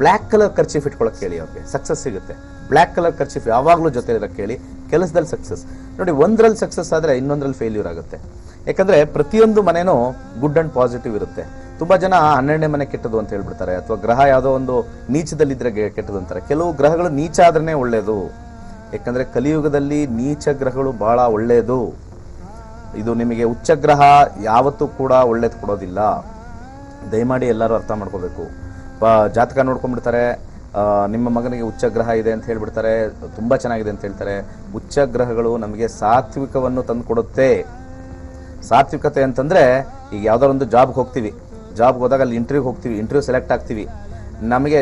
ಬ್ಲ್ಯಾಕ್ ಕಲರ್ ಕರ್ಚೀಫ್ ಇಟ್ಕೊಳ್ಳೋಕೆ ಹೇಳಿ. ಅವ್ರಿಗೆ ಸಕ್ಸಸ್ ಸಿಗುತ್ತೆ. ಬ್ಲ್ಯಾಕ್ ಕಲರ್ ಕರ್ಚೀಫ್ ಯಾವಾಗಲೂ ಜೊತೆ ಇರೋಕ್ಕೆ ಹೇಳಿ. ಕೆಲಸದಲ್ಲಿ ಸಕ್ಸಸ್ ನೋಡಿ, ಒಂದರಲ್ಲಿ ಸಕ್ಸಸ್ ಆದರೆ ಇನ್ನೊಂದರಲ್ಲಿ ಫೇಲ್ಯೂರ್ ಆಗುತ್ತೆ. ಯಾಕಂದರೆ ಪ್ರತಿಯೊಂದು ಮನೇನೂ ಗುಡ್ ಆ್ಯಂಡ್ ಪಾಸಿಟಿವ್ ಇರುತ್ತೆ. ತುಂಬ ಜನ 12ನೇ ಮನೆ ಕೆಟ್ಟದು ಅಂತ ಹೇಳ್ಬಿಡ್ತಾರೆ, ಅಥವಾ ಗ್ರಹ ಯಾವುದೋ ಒಂದು ನೀಚದಲ್ಲಿದ್ದರೆ ಕೆಟ್ಟದು ಅಂತಾರೆ. ಕೆಲವು ಗ್ರಹಗಳು ನೀಚ ಆದ್ರೇ ಒಳ್ಳೆಯದು, ಯಾಕಂದರೆ ಕಲಿಯುಗದಲ್ಲಿ ನೀಚ ಗ್ರಹಗಳು ಭಾಳ ಒಳ್ಳೆಯದು. ಇದು ನಿಮಗೆ ಉಚ್ಚ ಗ್ರಹ ಯಾವತ್ತೂ ಕೂಡ ಒಳ್ಳೇದು ಕೊಡೋದಿಲ್ಲ. ದಯಮಾಡಿ ಎಲ್ಲರೂ ಅರ್ಥ ಮಾಡ್ಕೋಬೇಕು. ಜಾತಕ ನೋಡ್ಕೊಂಡ್ಬಿಡ್ತಾರೆ, ನಿಮ್ಮ ಮಗನಿಗೆ ಉಚ್ಚ ಗ್ರಹ ಇದೆ ಅಂತ ಹೇಳ್ಬಿಡ್ತಾರೆ, ತುಂಬ ಚೆನ್ನಾಗಿದೆ ಅಂತ ಹೇಳ್ತಾರೆ. ಉಚ್ಚ ಗ್ರಹಗಳು ನಮಗೆ ಸಾತ್ವಿಕವನ್ನು ತಂದುಕೊಡುತ್ತೆ. ಸಾತ್ವಿಕತೆ ಅಂತಂದರೆ ಈಗ ಯಾವುದಾದ್ರು ಒಂದು ಜಾಬ್ಗೆ ಹೋಗ್ತೀವಿ, ಜಾಬ್ಗೆ ಹೋದಾಗ ಅಲ್ಲಿ ಇಂಟರ್ವ್ಯೂಗೆ ಹೋಗ್ತೀವಿ, ಇಂಟರ್ವ್ಯೂ ಸೆಲೆಕ್ಟ್ ಆಗ್ತೀವಿ, ನಮಗೆ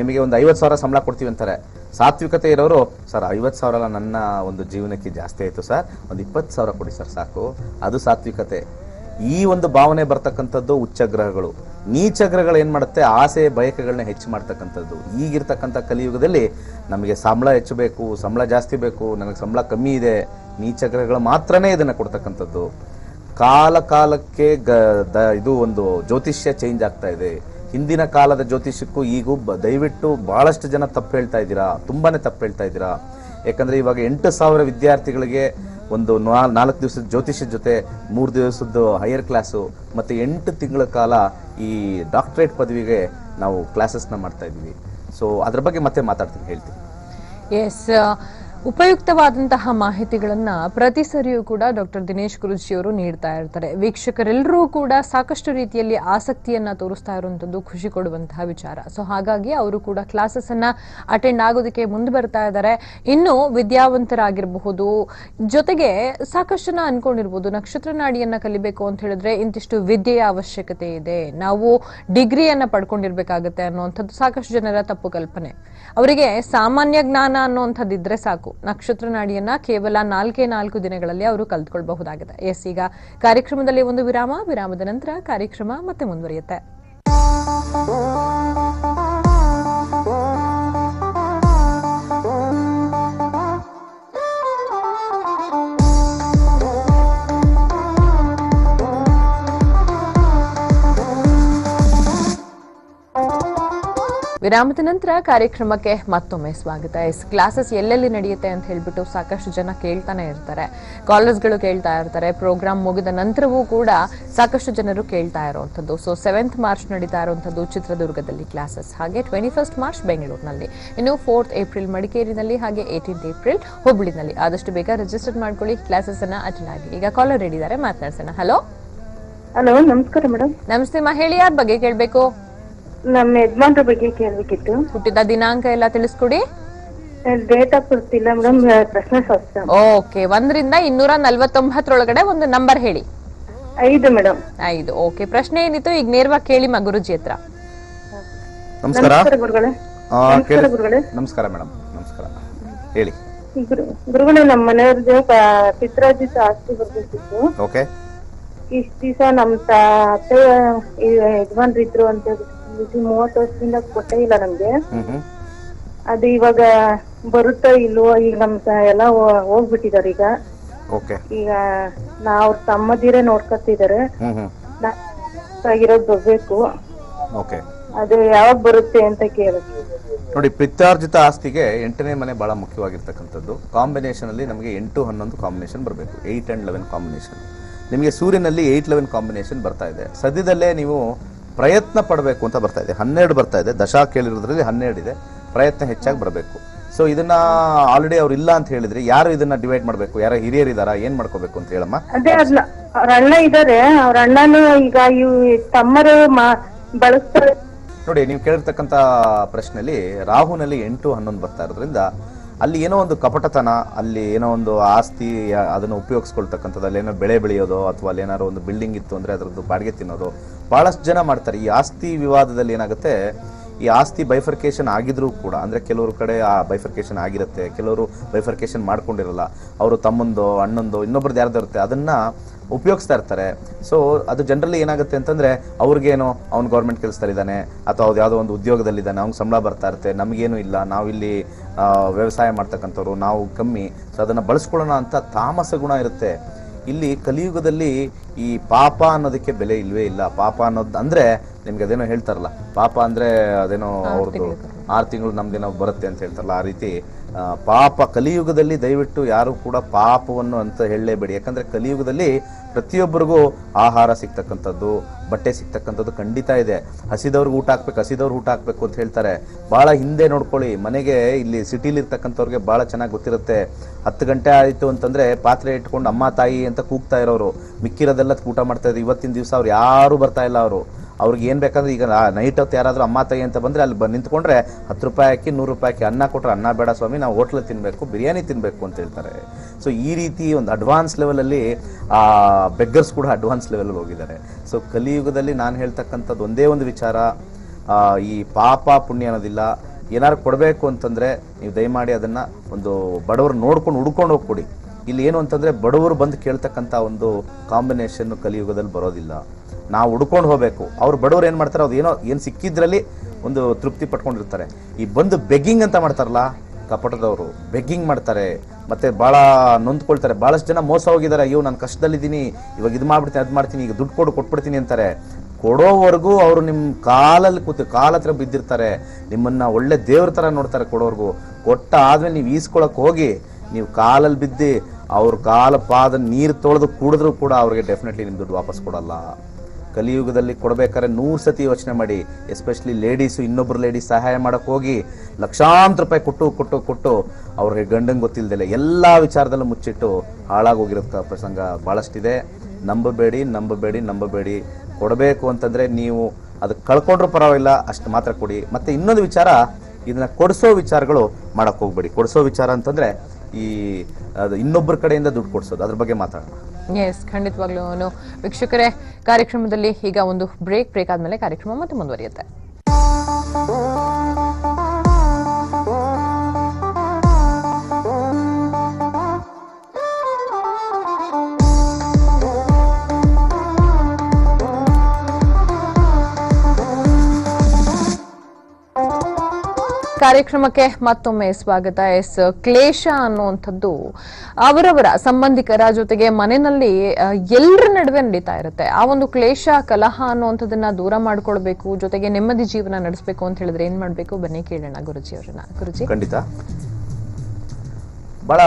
ನಿಮಗೆ ಒಂದು 50,000 ಸಂಬಳ ಕೊಡ್ತೀವಿ ಅಂತಾರೆ. ಸಾತ್ವಿಕತೆ ಇರೋರು, ಸರ್ 50,000 ಅಲ್ಲ, ನನ್ನ ಒಂದು ಜೀವನಕ್ಕೆ ಜಾಸ್ತಿ ಆಯಿತು ಸರ್, ಒಂದು 20,000 ಕೊಡಿ ಸರ್ ಸಾಕು, ಅದು ಸಾತ್ವಿಕತೆ. ಈ ಒಂದು ಭಾವನೆ ಬರ್ತಕ್ಕಂಥದ್ದು ಉಚ್ಚ ಗ್ರಹಗಳು. ನೀಚ ಗ್ರಹಗಳು ಏನು ಮಾಡುತ್ತೆ, ಆಸೆ ಬಯಕೆಗಳನ್ನ ಹೆಚ್ಚು ಮಾಡ್ತಕ್ಕಂಥದ್ದು. ಈಗಿರ್ತಕ್ಕಂಥ ಕಲಿಯುಗದಲ್ಲಿ ನಮಗೆ ಸಂಬಳ ಹೆಚ್ಚು ಬೇಕು, ಸಂಬಳ ಜಾಸ್ತಿ ಬೇಕು, ನನಗೆ ಸಂಬಳ ಕಮ್ಮಿ ಇದೆ, ನೀಚ ಗ್ರಹಗಳು ಮಾತ್ರನೇ ಇದನ್ನು ಕೊಡ್ತಕ್ಕಂಥದ್ದು. ಕಾಲಕ್ಕೆ ಇದು ಒಂದು ಜ್ಯೋತಿಷ್ಯ ಚೇಂಜ್ ಆಗ್ತಾ ಇದೆ. ಹಿಂದಿನ ಕಾಲದ ಜ್ಯೋತಿಷ್ಯಕ್ಕೂ ಈಗೂ ದಯವಿಟ್ಟು ಭಾಳಷ್ಟು ಜನ ತಪ್ಪು ಹೇಳ್ತಾ ಇದ್ದೀರಾ, ತುಂಬಾ ತಪ್ಪು ಹೇಳ್ತಾ ಇದ್ದೀರಾ. ಯಾಕಂದರೆ ಇವಾಗ 8,000 ವಿದ್ಯಾರ್ಥಿಗಳಿಗೆ ಒಂದು 4 ದಿವಸದ ಜ್ಯೋತಿಷ್ಯ ಜೊತೆ 3 ದಿವಸದ್ದು ಹೈಯರ್ ಕ್ಲಾಸು ಮತ್ತು 8 ತಿಂಗಳ ಕಾಲ ಈ ಡಾಕ್ಟ್ರೇಟ್ ಪದವಿಗೆ ನಾವು ಕ್ಲಾಸಸ್ನ ಮಾಡ್ತಾ ಇದ್ದೀವಿ. ಸೊ ಅದ್ರ ಬಗ್ಗೆ ಮತ್ತೆ ಮಾತಾಡ್ತೀನಿ, ಹೇಳ್ತೀನಿ. ಎಸ್, ಉಪಯುಕ್ತವಾದಂತಹ ಮಾಹಿತಿಗಳನ್ನು ಪ್ರತಿ ಸರಿಯೂ ಕೂಡ ಡಾಕ್ಟರ್ ದಿನೇಶ್ ಗುರುಜಿಯವರು ನೀಡ್ತಾ ಇರ್ತಾರೆ. ವೀಕ್ಷಕರೆಲ್ಲರೂ ಕೂಡ ಸಾಕಷ್ಟು ರೀತಿಯಲ್ಲಿ ಆಸಕ್ತಿಯನ್ನು ತೋರಿಸ್ತಾ ಇರುವಂಥದ್ದು ಖುಷಿ ಕೊಡುವಂತಹ ವಿಚಾರ. ಸೊ ಹಾಗಾಗಿ ಅವರು ಕೂಡ ಕ್ಲಾಸಸ್ಸನ್ನು ಅಟೆಂಡ್ ಆಗೋದಕ್ಕೆ ಮುಂದೆ ಬರ್ತಾ ಇದ್ದಾರೆ. ಇನ್ನೂ ವಿದ್ಯಾವಂತರಾಗಿರಬಹುದು, ಜೊತೆಗೆ ಸಾಕಷ್ಟು ಜನ ಅಂದ್ಕೊಂಡಿರ್ಬೋದು ನಕ್ಷತ್ರ ನಾಡಿಯನ್ನು ಕಲಿಬೇಕು ಅಂತ ಹೇಳಿದ್ರೆ ಇಂತಿಷ್ಟು ವಿದ್ಯೆಯ ಅವಶ್ಯಕತೆ ಇದೆ, ನಾವು ಡಿಗ್ರಿಯನ್ನು ಪಡ್ಕೊಂಡಿರ್ಬೇಕಾಗತ್ತೆ ಅನ್ನುವಂಥದ್ದು ಸಾಕಷ್ಟು ಜನರ ತಪ್ಪು ಕಲ್ಪನೆ. ಅವರಿಗೆ ಸಾಮಾನ್ಯ ಜ್ಞಾನ ಅನ್ನುವಂಥದ್ದಿದ್ರೆ ಸಾಕು, ನಕ್ಷತ್ರ ನಾಡಿಯನ್ನ ಕೇವಲ 4 ದಿನಗಳಲ್ಲಿ ಅವರು ಕಲ್ತ್ಕೊಳ್ಬಹುದಾಗಿದೆ. ಎಸ್, ಈಗ ಕಾರ್ಯಕ್ರಮದಲ್ಲಿ ಒಂದು ವಿರಾಮದ ನಂತರ ಕಾರ್ಯಕ್ರಮ ಮತ್ತೆ ಮುಂದುವರಿಯುತ್ತೆ. ವಿರಾಮದ ನಂತರ ಕಾರ್ಯಕ್ರಮಕ್ಕೆ ಮತ್ತೊಮ್ಮೆ ಸ್ವಾಗತ. ಎಸ್, ಕ್ಲಾಸಸ್ ಎಲ್ಲೆಲ್ಲಿ ನಡೆಯುತ್ತೆ ಅಂತ ಹೇಳಿಬಿಟ್ಟು ಸಾಕಷ್ಟು ಜನ ಕೇಳ್ತಾನೆ ಇರ್ತಾರೆ, ಕಾಲರ್ಸ್ಗಳು ಕೇಳ್ತಾ ಇರ್ತಾರೆ, ಪ್ರೋಗ್ರಾಮ್ ಮುಗಿದ ನಂತರವೂ ಕೂಡ ಸಾಕಷ್ಟು ಜನರು ಕೇಳ್ತಾ ಇರೋವಂಥದ್ದು. ಸೊ 7th ಮಾರ್ಚ್ ನಡೀತಾ ಇರುವಂಥದ್ದು ಚಿತ್ರದುರ್ಗದಲ್ಲಿ ಕ್ಲಾಸಸ್, ಹಾಗೆ 21st ಮಾರ್ಚ್ ಬೆಂಗಳೂರಿನಲ್ಲಿ, ಇನ್ನು 4th ಏಪ್ರಿಲ್ ಮಡಿಕೇರಿನಲ್ಲಿ, ಹಾಗೆ 18th ಏಪ್ರಿಲ್ ಹುಬ್ಬಳ್ಳಿನಲ್ಲಿ. ಆದಷ್ಟು ಬೇಗ ರಿಜಿಸ್ಟರ್ ಮಾಡ್ಕೊಳ್ಳಿ, ಕ್ಲಾಸಸ್ಸನ್ನು ಅಟೆಂಡ್ ಆಗಿ. ಈಗ ಕಾಲರ್ ಹೇಳಿದ್ದಾರೆ, ಮಾತನಾಡ್ಸೋಣ. ಹಲೋ ನಮಸ್ಕಾರ ಮೇಡಮ್. ನಮಸ್ತೆ ಮಾ, ಹೇಳಿ, ಯಾರ ಬಗ್ಗೆ ಕೇಳಬೇಕು? ನಮ್ಮ ಯಜಮಾನ್ರ ಬಗ್ಗೆ ಕೇಳಬೇಕಿತ್ತು. ಹುಟ್ಟಿದ ದಿನಾಂಕ ಎಲ್ಲ ತಿಳಿಸ್ಕೊಡಿ. ಡೇಟ್ ಆಫ್ ಬರ್ತ್ ಇಲ್ಲ ಮೇಡಮ್, ಪ್ರಶ್ನಶಾಸ್ತ್ರ. ಓಕೆ, 1ರಿಂದ 249 ಒಂದು ನಂಬರ್ ಹೇಳಿ. 5 ಮೇಡಮ್, 5. ಓಕೆ, ಪ್ರಶ್ನೆ ಏನಿತ್ತು ಈಗ ನೇರವಾಗಿ ಕೇಳಿ ಮಾ ಗುರುಜಿ ಹತ್ರ. ನಮಸ್ಕಾರ ಗುರುಗಳೇ. ನಮಸ್ಕಾರ ಮೇಡಮ್. ನಮಸ್ಕಾರ ಹೇಳಿ. ಗುರುಗಳೇ, ನಮ್ಮ ಮನೆಯವ್ರದ್ದು ಪಿತ್ರಾರ್ಜಿತ ಆಸ್ತಿ ಬರ್ಬೇಕಿತ್ತು. ಓಕೆ. ಇಷ್ಟು ದಿವಸ ನಮ್ಮ ತಾತ ಯಜಮಾನ್ರು ಇದ್ರು ಅಂತ 30 ವರ್ಷದಿಂದ ಕೊಟ್ಟೇ ಇಲ್ಲ ನಮ್ಗೆ. ಅದು ಇವಾಗ ಬರುತ್ತಾ ಇಲ್ವೋ? ಈಗ ನಮ್ ಎಲ್ಲ ಹೋಗ್ಬಿಟ್ಟಿದಾರ. ಈಗ ಈಗ ನಾವ್ ತಮ್ಮದಿರೇ ನೋಡ್ಕೊತಿದಾರೆ. ಬರ್ಬೇಕು. ಅದು ಯಾವಾಗ ಬರುತ್ತೆ ಅಂತ ಕೇಳಿದ್ರು. ನೋಡಿ, ಪಿತ್ರಾರ್ಜಿತ ಆಸ್ತಿಗೆ 8ನೇ ಮನೆ ಬಹಳ ಮುಖ್ಯವಾಗಿರ್ತಕ್ಕಂಥದ್ದು. ಕಾಂಬಿನೇಷನ್ ಅಲ್ಲಿ ನಮಗೆ 8-11 ಕಾಂಬಿನೇಷನ್ ಬರಬೇಕು. 8 and 11 ಕಾಂಬಿನೇಷನ್ ನಿಮಗೆ ಸೂರ್ಯನಲ್ಲಿ 8-11 ಕಾಂಬಿನೇಷನ್ ಬರ್ತಾ ಇದೆ. ಸದ್ಯದಲ್ಲೇ ನೀವು ಪ್ರಯತ್ನ ಪಡಬೇಕು ಅಂತ ಬರ್ತಾ ಇದೆ. 12 ಬರ್ತಾ ಇದೆ. ದಶಾ ಕೇಳಿರೋದ್ರಲ್ಲಿ 12 ಇದೆ. ಪ್ರಯತ್ನ ಹೆಚ್ಚಾಗಿ ಬರಬೇಕು. ಸೊ ಇದನ್ನ ಆಲ್ರೆಡಿ ಅವ್ರು ಇಲ್ಲ ಅಂತ ಹೇಳಿದ್ರೆ ಯಾರು ಇದನ್ನ ಡಿವೈಡ್ ಮಾಡಬೇಕು? ಯಾರ ಹಿರಿಯರು ಇದಾರ? ಏನ್ ಮಾಡ್ಕೋಬೇಕು ಅಂತ ಹೇಳಮ್ಮ. ಅದೇ ಅವ್ರ ಅಣ್ಣ ಇದಾರೆ. ಅವ್ರ ಅಣ್ಣನು ಈಗ ತಮ್ಮರು ಬಳಸ್ತಾರೆ. ನೋಡಿ, ನೀವು ಕೇಳಿರ್ತಕ್ಕಂಥ ಪ್ರಶ್ನೆಯಲ್ಲಿ ರಾಹುನಲ್ಲಿ 8-11 ಬರ್ತಾ ಇರೋದ್ರಿಂದ ಅಲ್ಲಿ ಏನೋ ಒಂದು ಕಪಟತನ, ಅಲ್ಲಿ ಏನೋ ಒಂದು ಆಸ್ತಿ ಅದನ್ನು ಉಪಯೋಗಿಸ್ಕೊಳ್ತಕ್ಕಂಥದ್ದು, ಅಲ್ಲಿ ಏನೋ ಬೆಳೆ ಬೆಳೆಯೋದು ಅಥವಾ ಅಲ್ಲಿ ಏನಾದ್ರು ಒಂದು ಬಿಲ್ಡಿಂಗ್ ಇತ್ತು ಅಂದರೆ ಅದರದ್ದು ಬಾಡಿಗೆ ತಿನ್ನೋದು ಭಾಳಷ್ಟು ಜನ ಮಾಡ್ತಾರೆ. ಈ ಆಸ್ತಿ ವಿವಾದದಲ್ಲಿ ಏನಾಗುತ್ತೆ, ಈ ಆಸ್ತಿ ಬೈಫರ್ಕೇಶನ್ ಆಗಿದ್ರೂ ಕೂಡ, ಅಂದರೆ ಕೆಲವ್ರ ಕಡೆ ಆ ಬೈಫರ್ಕೇಶನ್ ಆಗಿರುತ್ತೆ, ಕೆಲವರು ಬೈಫರ್ಕೇಶನ್ ಮಾಡ್ಕೊಂಡಿರಲ್ಲ, ಅವರು ತಮ್ಮೊಂದು ಅಣ್ಣೊಂದು ಇನ್ನೊಬ್ರದ್ದು ಯಾರ್ದು ಇರುತ್ತೆ ಅದನ್ನು ಉಪಯೋಗಿಸ್ತಾ ಇರ್ತಾರೆ. ಸೊ ಅದು ಜನರಲಿ ಏನಾಗುತ್ತೆ ಅಂತಂದರೆ, ಅವ್ರಿಗೇನೋ ಅವ್ನು ಗೌರ್ಮೆಂಟ್ ಕೆಲಸದಲ್ಲಿದ್ದಾನೆ ಅಥವಾ ಅವ್ರು ಯಾವುದೋ ಒಂದು ಉದ್ಯೋಗದಲ್ಲಿದ್ದಾನೆ, ಅವ್ನು ಸಂಬಳ ಬರ್ತಾ ಇರುತ್ತೆ, ನಮಗೇನು ಇಲ್ಲ, ನಾವಿಲ್ಲಿ ವ್ಯವಸಾಯ ಮಾಡ್ತಕ್ಕಂಥವ್ರು, ನಾವು ಕಮ್ಮಿ, ಸೊ ಅದನ್ನು ಬಳಸ್ಕೊಳ್ಳೋಣ ಅಂತ ತಾಮಸ ಗುಣ ಇರುತ್ತೆ. ಇಲ್ಲಿ ಕಲಿಯುಗದಲ್ಲಿ ಈ ಪಾಪ ಅನ್ನೋದಕ್ಕೆ ಬೆಲೆ ಇಲ್ವೇ ಇಲ್ಲ. ಪಾಪ ಅನ್ನೋದು ಅಂದರೆ ನಿಮ್ಗೆ ಅದೇನೋ ಹೇಳ್ತಾರಲ್ಲ, ಪಾಪ ಅಂದರೆ ಅದೇನೋ ಅವ್ರದ್ದು 6 ತಿಂಗಳು ನಮ್ದೇನೋ ಬರುತ್ತೆ ಅಂತ ಹೇಳ್ತಾರಲ್ಲ, ಆ ರೀತಿ ಪಾಪ ಕಲಿಯುಗದಲ್ಲಿ ದಯವಿಟ್ಟು ಯಾರು ಕೂಡ ಪಾಪವನ್ನು ಅಂತ ಹೇಳಲೇಬೇಡಿ. ಯಾಕಂದರೆ ಕಲಿಯುಗದಲ್ಲಿ ಪ್ರತಿಯೊಬ್ಬರಿಗೂ ಆಹಾರ ಸಿಗ್ತಕ್ಕಂಥದ್ದು, ಬಟ್ಟೆ ಸಿಗ್ತಕ್ಕಂಥದ್ದು ಖಂಡಿತ ಇದೆ. ಹಸಿದವ್ರಿಗೆ ಊಟ ಹಾಕ್ಬೇಕು, ಹಸಿದವ್ರಿಗೆ ಊಟ ಹಾಕ್ಬೇಕು ಅಂತ ಹೇಳ್ತಾರೆ. ಭಾಳ ಹಿಂದೆ ನೋಡ್ಕೊಳ್ಳಿ. ಮನೆಗೆ ಇಲ್ಲಿ ಸಿಟಿಲಿರ್ತಕ್ಕಂಥವ್ರಿಗೆ ಭಾಳ ಚೆನ್ನಾಗಿ ಗೊತ್ತಿರುತ್ತೆ. 10 ಗಂಟೆ ಆಯಿತು ಅಂತಂದರೆ ಪಾತ್ರೆ ಇಟ್ಕೊಂಡು ಅಮ್ಮ ತಾಯಿ ಅಂತ ಕೂಗ್ತಾ ಇರೋರು, ಮಿಕ್ಕಿರೋದೆಲ್ಲ ಊಟ ಮಾಡ್ತಾಯಿದ್ರು. ಇವತ್ತಿನ ದಿವಸ ಅವ್ರು ಯಾರೂ ಬರ್ತಾಯಿಲ್ಲ. ಅವ್ರಿಗೆ ಏನು ಬೇಕಂದ್ರೆ ಈಗ ನೈಟ್ ಹೊತ್ತು ಯಾರಾದರೂ ಅಮ್ಮ ತಾಯಿ ಅಂತ ಬಂದರೆ ಅಲ್ಲಿ ನಿಂತ್ಕೊಂಡ್ರೆ 10 ರೂಪಾಯಿ ಹಾಕಿ 100 ರೂಪಾಯಿ ಹಾಕಿ ಅನ್ನ ಕೊಟ್ಟರೆ ಅನ್ನ ಬೇಡ ಸ್ವಾಮಿ, ನಾವು ಹೋಟ್ಲಲ್ಲಿ ತಿನ್ನಬೇಕು, ಬಿರಿಯಾನಿ ತಿನ್ನಬೇಕು ಅಂತ ಹೇಳ್ತಾರೆ. ಸೊ ಈ ರೀತಿ ಒಂದು ಅಡ್ವಾನ್ಸ್ ಲೆವೆಲಲ್ಲಿ ಬೆಗ್ಗರ್ಸ್ ಕೂಡ ಅಡ್ವಾನ್ಸ್ ಲೆವೆಲಲ್ಲಿ ಹೋಗಿದ್ದಾರೆ. ಸೊ ಕಲಿಯುಗದಲ್ಲಿ ನಾನು ಹೇಳ್ತಕ್ಕಂಥದ್ದು ಒಂದೇ ಒಂದು ವಿಚಾರ, ಈ ಪಾಪ ಪುಣ್ಯ ಅನ್ನೋದಿಲ್ಲ. ಏನಾದ್ರು ಕೊಡಬೇಕು ಅಂತಂದರೆ ನೀವು ದಯಮಾಡಿ ಅದನ್ನು ಒಂದು ಬಡವರು ನೋಡ್ಕೊಂಡು ಹುಡ್ಕೊಂಡು ಹೋಗ್ಕೊಡಿ. ಇಲ್ಲಿ ಏನು ಅಂತಂದರೆ ಬಡವರು ಬಂದು ಕೇಳ್ತಕ್ಕಂಥ ಒಂದು ಕಾಂಬಿನೇಷನ್ನು ಕಲಿಯುಗದಲ್ಲಿ ಬರೋದಿಲ್ಲ. ನಾವು ಹುಡ್ಕೊಂಡು ಹೋಗಬೇಕು. ಅವ್ರು ಬಡವರು ಏನು ಮಾಡ್ತಾರೆ, ಅದು ಏನೋ ಏನು ಸಿಕ್ಕಿದ್ರಲ್ಲಿ ಒಂದು ತೃಪ್ತಿ ಪಟ್ಕೊಂಡಿರ್ತಾರೆ. ಈ ಬಂದು ಬೆಗ್ಗಿಂಗ್ ಅಂತ ಮಾಡ್ತಾರಲ್ಲ ಕಪಟದವರು, ಬೆಗ್ಗಿಂಗ್ ಮಾಡ್ತಾರೆ, ಮತ್ತು ಭಾಳ ನೊಂದ್ಕೊಳ್ತಾರೆ. ಭಾಳಷ್ಟು ಜನ ಮೋಸ ಹೋಗಿದ್ದಾರೆ. ಅಯ್ಯೋ ನಾನು ಕಷ್ಟದಲ್ಲಿದ್ದೀನಿ, ಇವಾಗ ಇದು ಮಾಡ್ಬಿಡ್ತೀನಿ, ಅದು ಮಾಡ್ತೀನಿ, ಈಗ ದುಡ್ಡು ಕೊಟ್ಬಿಡ್ತೀನಿ ಅಂತಾರೆ. ಕೊಡೋವರೆಗೂ ಅವರು ನಿಮ್ಮ ಕಾಲಲ್ಲಿ ಕೂತು ಕಾಲ ಹತ್ರ ಬಿದ್ದಿರ್ತಾರೆ. ನಿಮ್ಮನ್ನು ಒಳ್ಳೆ ದೇವ್ರ ಥರ ನೋಡ್ತಾರೆ ಕೊಡೋವರೆಗೂ. ಕೊಟ್ಟ ಆದಮೇಲೆ ನೀವು ಈಸ್ಕೊಳಕ್ಕೆ ಹೋಗಿ ನೀವು ಕಾಲಲ್ಲಿ ಬಿದ್ದು ಅವ್ರ ಕಾಲ ಪಾದ ನೀರು ತೊಳೆದು ಕುಡಿದ್ರೂ ಕೂಡ ಅವ್ರಿಗೆ ಡೆಫಿನೆಟ್ಲಿ ನಿಮ್ಮ ದುಡ್ಡು ವಾಪಸ್ ಕೊಡೋಲ್ಲ. ಕಲಿಯುಗದಲ್ಲಿ ಕೊಡಬೇಕಾದ್ರೆ 100 ಸತಿ ಯೋಚನೆ ಮಾಡಿ. ಎಸ್ಪೆಷಲಿ ಲೇಡೀಸು, ಇನ್ನೊಬ್ಬರು ಲೇಡೀಸ್ ಸಹಾಯ ಮಾಡೋಕ್ಕೆ ಹೋಗಿ ಲಕ್ಷಾಂತರ ರೂಪಾಯಿ ಕೊಟ್ಟು ಕೊಟ್ಟು ಕೊಟ್ಟು ಅವ್ರಿಗೆ ಗಂಡಂಗೆ ಗೊತ್ತಿಲ್ಲದೆ ಎಲ್ಲ ವಿಚಾರದಲ್ಲೂ ಮುಚ್ಚಿಟ್ಟು ಹಾಳಾಗೋಗಿರೋದು ಪ್ರಸಂಗ ಭಾಳಷ್ಟಿದೆ. ನಂಬಬೇಡಿ. ಕೊಡಬೇಕು ಅಂತಂದರೆ ನೀವು ಅದು ಕಳ್ಕೊಂಡ್ರೂ ಪರವಾಗಿಲ್ಲ, ಅಷ್ಟು ಮಾತ್ರ ಕೊಡಿ. ಮತ್ತು ಇನ್ನೊಂದು ವಿಚಾರ, ಇದನ್ನ ಕೊಡಿಸೋ ವಿಚಾರಗಳು ಮಾಡೋಕ್ಕೆ ಹೋಗ್ಬೇಡಿ. ಕೊಡಿಸೋ ವಿಚಾರ ಅಂತಂದರೆ ಈ ಇನ್ನೊಬ್ಬರ ಕಡೆಯಿಂದ ದುಡ್ಡು ಕೊಡಿಸೋದು, ಅದ್ರ ಬಗ್ಗೆ ಮಾತಾಡೋಣ. ಎಸ್, ಖಂಡಿತವಾಗ್ಲೂ ವೀಕ್ಷಕರೇ, ಕಾರ್ಯಕ್ರಮದಲ್ಲಿ ಈಗ ಒಂದು ಬ್ರೇಕ್ ಆದ್ಮೇಲೆ ಕಾರ್ಯಕ್ರಮ ಮತ್ತೆ ಮುಂದುವರಿಯುತ್ತೆ. ಕಾರ್ಯಕ್ರಮಕ್ಕೆ ಮತ್ತೊಮ್ಮೆ ಸ್ವಾಗತ. ಎಸ್, ಕ್ಲೇಶ ಅನ್ನುವಂಥದ್ದು ಅವರವರ ಸಂಬಂಧಿಕರ ಜೊತೆಗೆ ಮನೆಯಲ್ಲಿ ಎಲ್ಲರ ನಡುವೆ ನಡೀತಾ ಇರುತ್ತೆ. ಆ ಒಂದು ಕ್ಲೇಶ, ಕಲಹ ಅನ್ನುವಂಥದ್ದನ್ನ ದೂರ ಮಾಡ್ಕೊಳ್ಬೇಕು, ಜೊತೆಗೆ ನೆಮ್ಮದಿ ಜೀವನ ನಡೆಸಬೇಕು ಅಂತ ಹೇಳಿದ್ರೆ ಏನ್ ಮಾಡ್ಬೇಕು? ಬನ್ನಿ ಕೇಳೋಣ ಗುರುಜಿ ಅವ್ರನ್ನ. ಗುರುಜಿ, ಖಂಡಿತ ಬಹಳ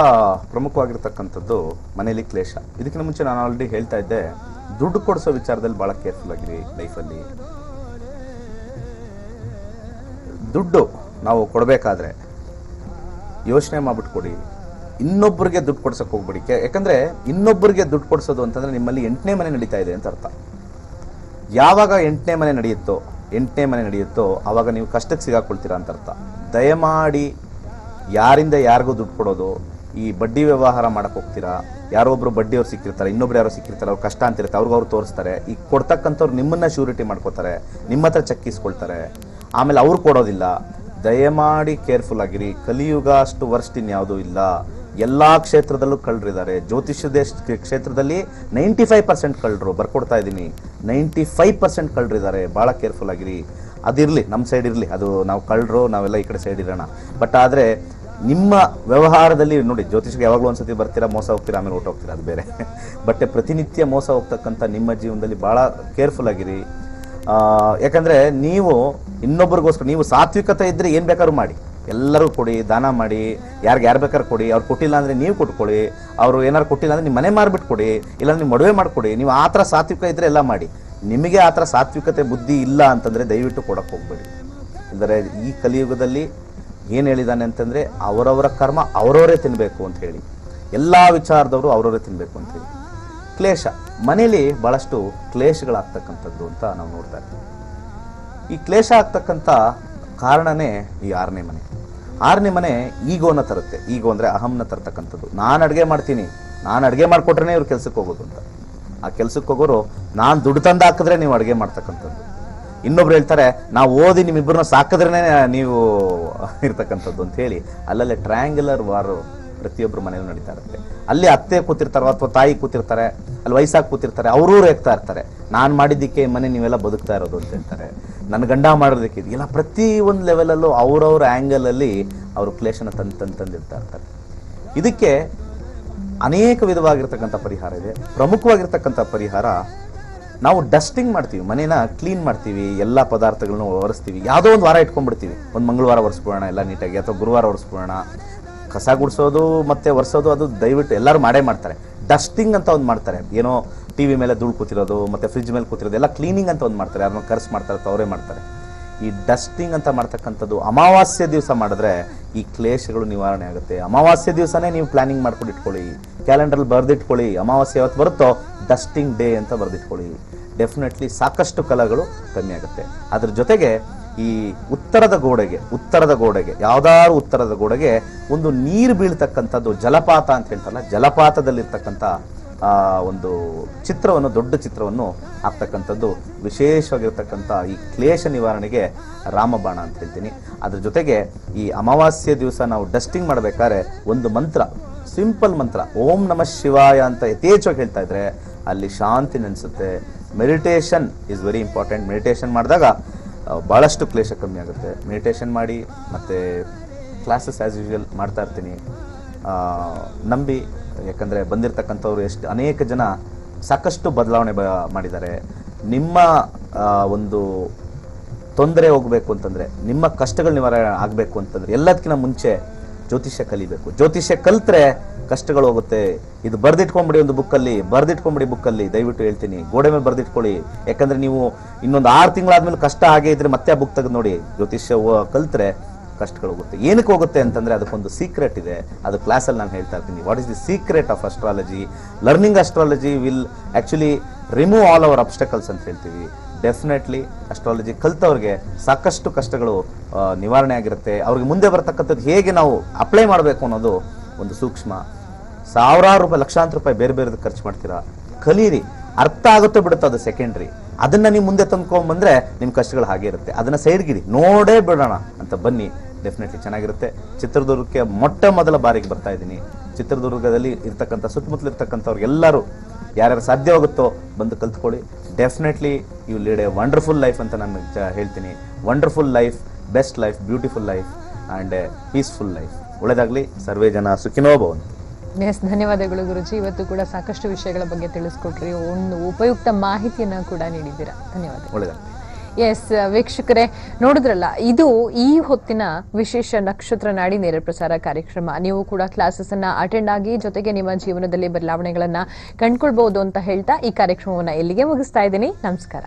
ಪ್ರಮುಖವಾಗಿರ್ತಕ್ಕಂಥದ್ದು ಮನೆಯಲ್ಲಿ ಕ್ಲೇಶ. ಇದಕ್ಕಿಂತ ಮುಂಚೆ ನಾನು ಆಲ್ರೆಡಿ ಹೇಳ್ತಾ ಇದ್ದೆ, ದುಡ್ಡು ಕೊಡಿಸೋ ವಿಚಾರದಲ್ಲಿ ಬಹಳ ಕೇರ್ಫುಲ್ ಆಗಿರಿ ಲೈಫಲ್ಲಿ. ದುಡ್ಡು ನಾವು ಕೊಡಬೇಕಾದ್ರೆ ಯೋಚನೆ ಮಾಡ್ಬಿಟ್ಟು ಕೊಡಿ, ಇನ್ನೊಬ್ಬರಿಗೆ ದುಡ್ಡು ಕೊಡ್ಸೋಕೆ ಹೋಗ್ಬಿಡಿ. ಯಾಕಂದರೆ ಇನ್ನೊಬ್ಬರಿಗೆ ದುಡ್ಡು ಕೊಡಿಸೋದು ಅಂತಂದರೆ ನಿಮ್ಮಲ್ಲಿ 8ನೇ ಮನೆ ನಡೀತಾ ಇದೆ ಅಂತ ಅರ್ಥ. ಯಾವಾಗ 8ನೇ ಮನೆ ನಡೆಯುತ್ತೋ, 8ನೇ ಮನೆ ನಡೆಯುತ್ತೋ ಆವಾಗ ನೀವು ಕಷ್ಟಕ್ಕೆ ಸಿಗಾಕೊಳ್ತೀರಾ ಅಂತ ಅರ್ಥ. ದಯಮಾಡಿ ಯಾರಿಂದ ಯಾರಿಗೂ ದುಡ್ಡು ಕೊಡೋದು, ಈ ಬಡ್ಡಿ ವ್ಯವಹಾರ ಮಾಡೋಕ್ಕೆ ಹೋಗ್ತೀರಾ. ಯಾರೋ ಒಬ್ಬರು ಬಡ್ಡಿಯವ್ರು ಸಿಕ್ಕಿರ್ತಾರೆ, ಇನ್ನೊಬ್ರು ಯಾರೋ ಸಿಕ್ಕಿರ್ತಾರೆ, ಅವ್ರು ಕಷ್ಟ ಅಂತಿರುತ್ತೆ, ಅವ್ರಿಗವ್ರು ತೋರಿಸ್ತಾರೆ. ಈಗ ಕೊಡ್ತಕ್ಕಂಥವ್ರು ನಿಮ್ಮನ್ನು ಶ್ಯೂರಿಟಿ ಮಾಡ್ಕೋತಾರೆ, ನಿಮ್ಮ ಹತ್ರ ಚೆಕ್ ಇಸ್ಕೊಳ್ತಾರೆ, ಆಮೇಲೆ ಅವ್ರು ಕೊಡೋದಿಲ್ಲ. ದಯಮಾಡಿ ಕೇರ್ಫುಲ್ ಆಗಿರಿ. ಕಲಿಯುಗ ಅಷ್ಟು ವರ್ಸ್ಟ್ ಇನ್ಯಾವುದೂ ಇಲ್ಲ. ಎಲ್ಲ ಕ್ಷೇತ್ರದಲ್ಲೂ ಕಳ್ಳರಿದ್ದಾರೆ. ಜ್ಯೋತಿಷ್ಯದ ಕ್ಷೇತ್ರದಲ್ಲಿ 95% ಕಳ್ಳರು, ಬರ್ಕೊಡ್ತಾ ಇದ್ದೀನಿ, 95% ಕಳ್ಳರಿದ್ದಾರೆ. ಭಾಳ ಕೇರ್ಫುಲ್ ಆಗಿರಿ. ಅದಿರಲಿ, ನಮ್ಮ ಸೈಡ್ ಇರಲಿ, ಅದು ನಾವು ಕಳ್ಳರು, ನಾವೆಲ್ಲ ಈ ಕಡೆ ಸೈಡ್ ಇರೋಣ. ಬಟ್ ಆದರೆ ನಿಮ್ಮ ವ್ಯವಹಾರದಲ್ಲಿ ನೋಡಿ, ಜ್ಯೋತಿಷ್ಗೆ ಯಾವಾಗಲೂ ಒಂದ್ಸತಿ ಬರ್ತೀರಾ, ಮೋಸ ಹೋಗ್ತೀರಾ, ಆಮೇಲೆ ಓಟ ಹೋಗ್ತೀರಾ, ಅದು ಬೇರೆ. ಬಟ್ ಪ್ರತಿನಿತ್ಯ ಮೋಸ ಹೋಗ್ತಕ್ಕಂಥ ನಿಮ್ಮ ಜೀವನದಲ್ಲಿ ಭಾಳ ಕೇರ್ಫುಲ್ ಆಗಿರಿ. ಯಾಕಂದರೆ ನೀವು ಇನ್ನೊಬ್ಬರಿಗೋಸ್ಕರ, ನೀವು ಸಾತ್ವಿಕತೆ ಇದ್ದರೆ ಏನು ಬೇಕಾದ್ರೂ ಮಾಡಿ, ಎಲ್ಲರೂ ಕೊಡಿ, ದಾನ ಮಾಡಿ, ಯಾರಿಗೆ ಯಾರು ಬೇಕಾದ್ರೂ ಕೊಡಿ. ಅವ್ರು ಕೊಟ್ಟಿಲ್ಲ ಅಂದರೆ ನೀವು ಕೊಟ್ಕೊಳ್ಳಿ, ಅವರು ಏನಾರು ಕೊಟ್ಟಿಲ್ಲ ಅಂದರೆ ನಿಮ್ಮ ಮನೆ ಮಾರ್ಬಿಟ್ಟು ಕೊಡಿ, ಇಲ್ಲಾಂದ್ರೆ ನಿಮ್ಮ ಮದುವೆ ಮಾಡಿಕೊಡಿ. ನೀವು ಆ ಥರ ಸಾತ್ವಿಕ ಇದ್ದರೆ ಎಲ್ಲ ಮಾಡಿ. ನಿಮಗೆ ಆ ಥರ ಸಾತ್ವಿಕತೆ ಬುದ್ಧಿ ಇಲ್ಲ ಅಂತಂದರೆ ದಯವಿಟ್ಟು ಕೊಡೋಕ್ಕೆ ಹೋಗಬೇಡಿ. ಅಂದರೆ ಈ ಕಲಿಯುಗದಲ್ಲಿ ಏನು ಹೇಳಿದ್ದಾನೆ ಅಂತಂದರೆ, ಅವರವರ ಕರ್ಮ ಅವರವರೇ ತಿನ್ನಬೇಕು ಅಂತ ಹೇಳಿ, ಎಲ್ಲ ವಿಚಾರದವರು ಅವರವರೇ ತಿನ್ನಬೇಕು ಅಂತ ಹೇಳಿ. ಕ್ಲೇಷ ಮನೇಲಿ ಭಾಳಷ್ಟು ಕ್ಲೇಷಗಳಾಗ್ತಕ್ಕಂಥದ್ದು ಅಂತ ನಾವು ನೋಡ್ತಾ ಇರ್ತೀವಿ. ಈ ಕ್ಲೇಷ ಆಗ್ತಕ್ಕಂಥ ಕಾರಣನೇ ಈ 6ನೇ ಮನೆ. 6ನೇ ಮನೆ ಈಗೋನ ತರುತ್ತೆ. ಈಗೋ ಅಂದರೆ ಅಹಂನ ತರ್ತಕ್ಕಂಥದ್ದು. ನಾನು ಅಡುಗೆ ಮಾಡ್ತೀನಿ, ನಾನು ಅಡುಗೆ ಮಾಡಿಕೊಟ್ರೇ ಇವ್ರು ಕೆಲಸಕ್ಕೆ ಹೋಗೋದು ಅಂತ. ಆ ಕೆಲಸಕ್ಕೆ ಹೋಗೋರು ನಾನು ದುಡ್ಡು ತಂದು ಹಾಕಿದ್ರೆ ನೀವು ಅಡುಗೆ ಮಾಡ್ತಕ್ಕಂಥದ್ದು. ಇನ್ನೊಬ್ರು ಹೇಳ್ತಾರೆ ನಾವು ಓದಿ ನಿಮ್ಮಿಬ್ಬರನ್ನ ಸಾಕಿದ್ರೇ ನೀವು ಇರ್ತಕ್ಕಂಥದ್ದು ಅಂಥೇಳಿ. ಅಲ್ಲಲ್ಲೇ ಟ್ರಯಾಂಗ್ಯುಲರ್ ವಾರು ಪ್ರತಿಯೊಬ್ಬರು ಮನೆಯಲ್ಲೂ ನಡೀತಾ ಇರುತ್ತೆ. ಅಲ್ಲಿ ಅತ್ತೆ ಕೂತಿರ್ತಾರೋ ಅಥವಾ ತಾಯಿ ಕೂತಿರ್ತಾರೆ, ಅಲ್ಲಿ ವಯಸ್ಸಾಗಿ ಕೂತಿರ್ತಾರೆ, ಅವ್ರೂರು ರೇಗ್ತಾ ಇರ್ತಾರೆ, ನಾನು ಮಾಡಿದ್ದಕ್ಕೆ ಮನೆ ನೀವೆಲ್ಲ ಬದುಕ್ತಾ ಇರೋದು ಅಂತ ಹೇಳ್ತಾರೆ, ನನ್ನ ಗಂಡ ಮಾಡೋದಕ್ಕೆ ಇದೆಲ್ಲ. ಪ್ರತಿ ಒಂದು ಲೆವೆಲಲ್ಲೂ ಅವ್ರವ್ರ ಆ್ಯಂಗಲಲ್ಲಿ ಅವರು ಕ್ಲೇಷನ ತಂದಿರ್ತಾ ಇರ್ತಾರೆ. ಇದಕ್ಕೆ ಅನೇಕ ವಿಧವಾಗಿರ್ತಕ್ಕಂಥ ಪರಿಹಾರ ಇದೆ. ಪ್ರಮುಖವಾಗಿರ್ತಕ್ಕಂಥ ಪರಿಹಾರ, ನಾವು ಡಸ್ಟಿಂಗ್ ಮಾಡ್ತೀವಿ, ಮನೇನ ಕ್ಲೀನ್ ಮಾಡ್ತೀವಿ, ಎಲ್ಲ ಪದಾರ್ಥಗಳನ್ನೂ ಒರೆಸ್ತೀವಿ, ಯಾವುದೋ ಒಂದು ವಾರ ಇಟ್ಕೊಂಡ್ಬಿಡ್ತೀವಿ. ಒಂದು ಮಂಗಳವಾರ ಒರೆಸ್ಕೊಳ್ಳೋಣ ಎಲ್ಲ ನೀಟಾಗಿ, ಅಥವಾ ಗುರುವಾರ ಒರೆಸ್ಕೊಳ್ಳೋಣ. ಕಸ ಗುಡಿಸೋದು ಮತ್ತು ಒರೆಸೋದು ಅದು ದಯವಿಟ್ಟು ಎಲ್ಲರೂ ಮಾಡೇ ಮಾಡ್ತಾರೆ. ಡಸ್ಟಿಂಗ್ ಅಂತ ಒಂದು ಮಾಡ್ತಾರೆ, ಏನೋ ಟಿ ವಿ ಮೇಲೆ ಧೂಳು ಕೂತಿರೋದು ಮತ್ತು ಫ್ರಿಜ್ ಮೇಲೆ ಕೂತಿರೋದು ಎಲ್ಲ ಕ್ಲೀನಿಂಗ್ ಅಂತ ಒಂದು ಮಾಡ್ತಾರೆ. ಯಾರನ್ನೋ ಕರ್ಸ್ ಮಾಡ್ತಾರೆ, ಅವರೇ ಮಾಡ್ತಾರೆ. ಈ ಡಸ್ಟಿಂಗ್ ಅಂತ ಮಾಡ್ತಕ್ಕಂಥದ್ದು ಅಮಾವಾಸ್ಯ ದಿವಸ ಮಾಡಿದ್ರೆ ಈ ಕ್ಲೇಷಗಳು ನಿವಾರಣೆ ಆಗುತ್ತೆ. ಅಮಾವಾಸ್ಯ ದಿವಸನೇ ನೀವು ಪ್ಲಾನಿಂಗ್ ಮಾಡ್ಕೊಂಡು ಇಟ್ಕೊಳ್ಳಿ, ಕ್ಯಾಲೆಂಡ್ರಲ್ಲಿ ಬರೆದಿಟ್ಕೊಳ್ಳಿ. ಅಮಾವಾಸ್ಯ ಯಾವತ್ತು ಬರುತ್ತೋ ಡಸ್ಟಿಂಗ್ ಡೇ ಅಂತ ಬರೆದಿಟ್ಕೊಳ್ಳಿ. ಡೆಫಿನೆಟ್ಲಿ ಸಾಕಷ್ಟು ಕಲಗಳು ಕಮ್ಮಿ ಆಗುತ್ತೆ. ಅದ್ರ ಜೊತೆಗೆ ಈ ಉತ್ತರದ ಗೋಡೆಗೆ ಯಾವ್ದಾದ್ರು ಉತ್ತರದ ಗೋಡೆಗೆ ಒಂದು ನೀರು ಬೀಳ್ತಕ್ಕಂಥದ್ದು, ಜಲಪಾತ ಅಂತ ಹೇಳ್ತಾರಲ್ಲ, ಜಲಪಾತದಲ್ಲಿರ್ತಕ್ಕಂಥ ಒಂದು ಚಿತ್ರವನ್ನು, ದೊಡ್ಡ ಚಿತ್ರವನ್ನು ಹಾಕ್ತಕ್ಕಂಥದ್ದು ವಿಶೇಷವಾಗಿರ್ತಕ್ಕಂಥ ಈ ಕ್ಲೇಷ ನಿವಾರಣೆಗೆ ರಾಮಬಾಣ ಅಂತ ಹೇಳ್ತೀನಿ. ಅದ್ರ ಜೊತೆಗೆ ಈ ಅಮಾವಾಸ್ಯ ದಿವಸ ನಾವು ಡಸ್ಟಿಂಗ್ ಮಾಡಬೇಕಾದ್ರೆ ಒಂದು ಮಂತ್ರ, ಸಿಂಪಲ್ ಮಂತ್ರ, ಓಂ ನಮಃ ಶಿವಾಯ ಅಂತ ಯಥೇಚ್ಛವಾಗಿ ಹೇಳ್ತಾ ಇದ್ರೆ ಅಲ್ಲಿ ಶಾಂತಿ ನೆನೆಸುತ್ತೆ. Meditation is very important. Meditation ಮಾಡಿದಾಗ ಭಾಳಷ್ಟು ಕ್ಲೇಷ ಕಮ್ಮಿ ಆಗುತ್ತೆ. ಮೆಡಿಟೇಷನ್ ಮಾಡಿ, ಮತ್ತು ಕ್ಲಾಸಸ್ ಆ್ಯಸ್ ಯೂಶ್ವಲ್ ಮಾಡ್ತಾ ಇರ್ತೀನಿ, ನಂಬಿ. ಯಾಕಂದರೆ ಬಂದಿರತಕ್ಕಂಥವ್ರು ಎಷ್ಟು ಅನೇಕ ಜನ ಸಾಕಷ್ಟು ಬದಲಾವಣೆ ಮಾಡಿದ್ದಾರೆ. ನಿಮ್ಮ ಒಂದು ತೊಂದರೆ ಹೋಗಬೇಕು ಅಂತಂದರೆ, ನಿಮ್ಮ ಕಷ್ಟಗಳು ನಿವಾರಣೆ ಆಗಬೇಕು ಅಂತಂದರೆ, ಎಲ್ಲದಕ್ಕಿಂತ ಮುಂಚೆ ಜ್ಯೋತಿಷ್ಯ ಕಲಿಬೇಕು. ಜ್ಯೋತಿಷ್ಯ ಕಲಿತ್ರೆ ಕಷ್ಟಗಳು ಹೋಗುತ್ತೆ. ಇದು ಬರೆದಿಟ್ಕೊಂಬಿಡಿ ಒಂದು ಬುಕ್ಕಲ್ಲಿ, ದಯವಿಟ್ಟು ಹೇಳ್ತೀನಿ, ಗೋಡೆ ಮೇಲೆ ಬರೆದಿಟ್ಕೊಳ್ಳಿ. ಯಾಕಂದರೆ ನೀವು ಇನ್ನೊಂದು 6 ತಿಂಗಳಾದ್ಮೇಲೆ ಕಷ್ಟ ಹಾಗೆ ಇದ್ರೆ ಮತ್ತೆ ಆ ಬುಕ್ ತೆಗೆದು ನೋಡಿ. ಜ್ಯೋತಿಷ್ಯ ಕಲಿತ್ರೆ ಕಷ್ಟಗಳು ಹೋಗುತ್ತೆ. ಏನಕ್ಕೆ ಹೋಗುತ್ತೆ ಅಂತಂದರೆ ಅದಕ್ಕೊಂದು ಸೀಕ್ರೆಟ್ ಇದೆ. ಅದು ಕ್ಲಾಸಲ್ಲಿ ನಾನು ಹೇಳ್ತಾ ಇರ್ತೀನಿ, what is the secret of astrology. Learning astrology will actually remove all our obstacles ಅಂತ ಹೇಳ್ತೀವಿ. ಡೆಫಿನೆಟ್ಲಿ ಅಸ್ಟ್ರಾಲಜಿ ಕಲಿತವ್ರಿಗೆ ಸಾಕಷ್ಟು ಕಷ್ಟಗಳು ನಿವಾರಣೆ ಆಗಿರುತ್ತೆ. ಅವ್ರಿಗೆ ಮುಂದೆ ಬರ್ತಕ್ಕಂಥದ್ದು ಹೇಗೆ ನಾವು ಅಪ್ಲೈ ಮಾಡಬೇಕು ಅನ್ನೋದು ಒಂದು ಸೂಕ್ಷ್ಮ. ₹1,000 ಲಕ್ಷಾಂತರ ಬೇರೆ ಬೇರೆದು ಖರ್ಚು ಮಾಡ್ತೀರಾ, ಕಲೀರಿ. ಅರ್ಥ ಆಗುತ್ತೋ ಬಿಡುತ್ತೋ ಅದು ಸೆಕೆಂಡ್ರಿ. ಅದನ್ನು ನೀವು ಮುಂದೆ ತಂದ್ಕೊಂಬಂದರೆ ನಿಮ್ಮ ಕಷ್ಟಗಳು ಹಾಗೆ ಇರುತ್ತೆ. ಅದನ್ನು ಸೈಡ್ಗಿಡಿ, ನೋಡೇ ಬಿಡೋಣ ಅಂತ ಬನ್ನಿ, ಡೆಫಿನೆಟ್ಲಿ ಚೆನ್ನಾಗಿರುತ್ತೆ. ಚಿತ್ರದುರ್ಗಕ್ಕೆ ಮೊದಲ ಬಾರಿಗೆ ಬರ್ತಾ ಇದ್ದೀನಿ. ಚಿತ್ರದುರ್ಗದಲ್ಲಿ ಇರ್ತಕ್ಕಂಥ, ಸುತ್ತಮುತ್ತಲಿರ್ತಕ್ಕಂಥವ್ರಿಗೆಲ್ಲರೂ ಯಾರ್ಯಾರು ಸಾಧ್ಯವಾಗುತ್ತೋ ಬಂದು ಕಲ್ತ್ಕೊಳ್ಳಿ. Definitely you lead a wonderful life ಅಂತ ನಾನು ಹೇಳ್ತೀನಿ. Wonderful life, best life, beautiful life and a peaceful life. ಒಳ್ಳೆಯದಾಗಲಿ. ಸರ್ವೇ ಜನ ಸುಖಿನೋ ಭವಂತು. ಎಸ್, ಧನ್ಯವಾದಗಳು ಗುರುಜಿ. ಇವತ್ತು ಕೂಡ ಸಾಕಷ್ಟು ವಿಷಯಗಳ ಬಗ್ಗೆ ತಿಳಿಸ್ಕೊಟ್ರಿ, ಒಂದು ಉಪಯುಕ್ತ ಮಾಹಿತಿಯನ್ನು ಕೂಡ ನೀಡಿದ್ದೀರಾ. ಧನ್ಯವಾದ. ಒಳ್ಳೆಯದಾಗಲಿ. ಎಸ್ ವೀಕ್ಷಕರೇ, ನೋಡಿದ್ರಲ್ಲ, ಇದು ಈ ಹೊತ್ತಿನ ವಿಶೇಷ ನಕ್ಷತ್ರ ನಾಡಿ ನೇರ ಪ್ರಸಾರ ಕಾರ್ಯಕ್ರಮ. ನೀವು ಕೂಡ ಕ್ಲಾಸಸ್ಸನ್ನು ಅಟೆಂಡ್ ಆಗಿ, ಜೊತೆಗೆ ನಿಮ್ಮ ಜೀವನದಲ್ಲಿ ಬದಲಾವಣೆಗಳನ್ನು ಕಂಡುಕೊಳ್ಬೋದು ಅಂತ ಹೇಳ್ತಾ ಈ ಕಾರ್ಯಕ್ರಮವನ್ನು ಎಲ್ಲಿಗೆ ಮುಗಿಸ್ತಾ ಇದ್ದೀನಿ. ನಮಸ್ಕಾರ.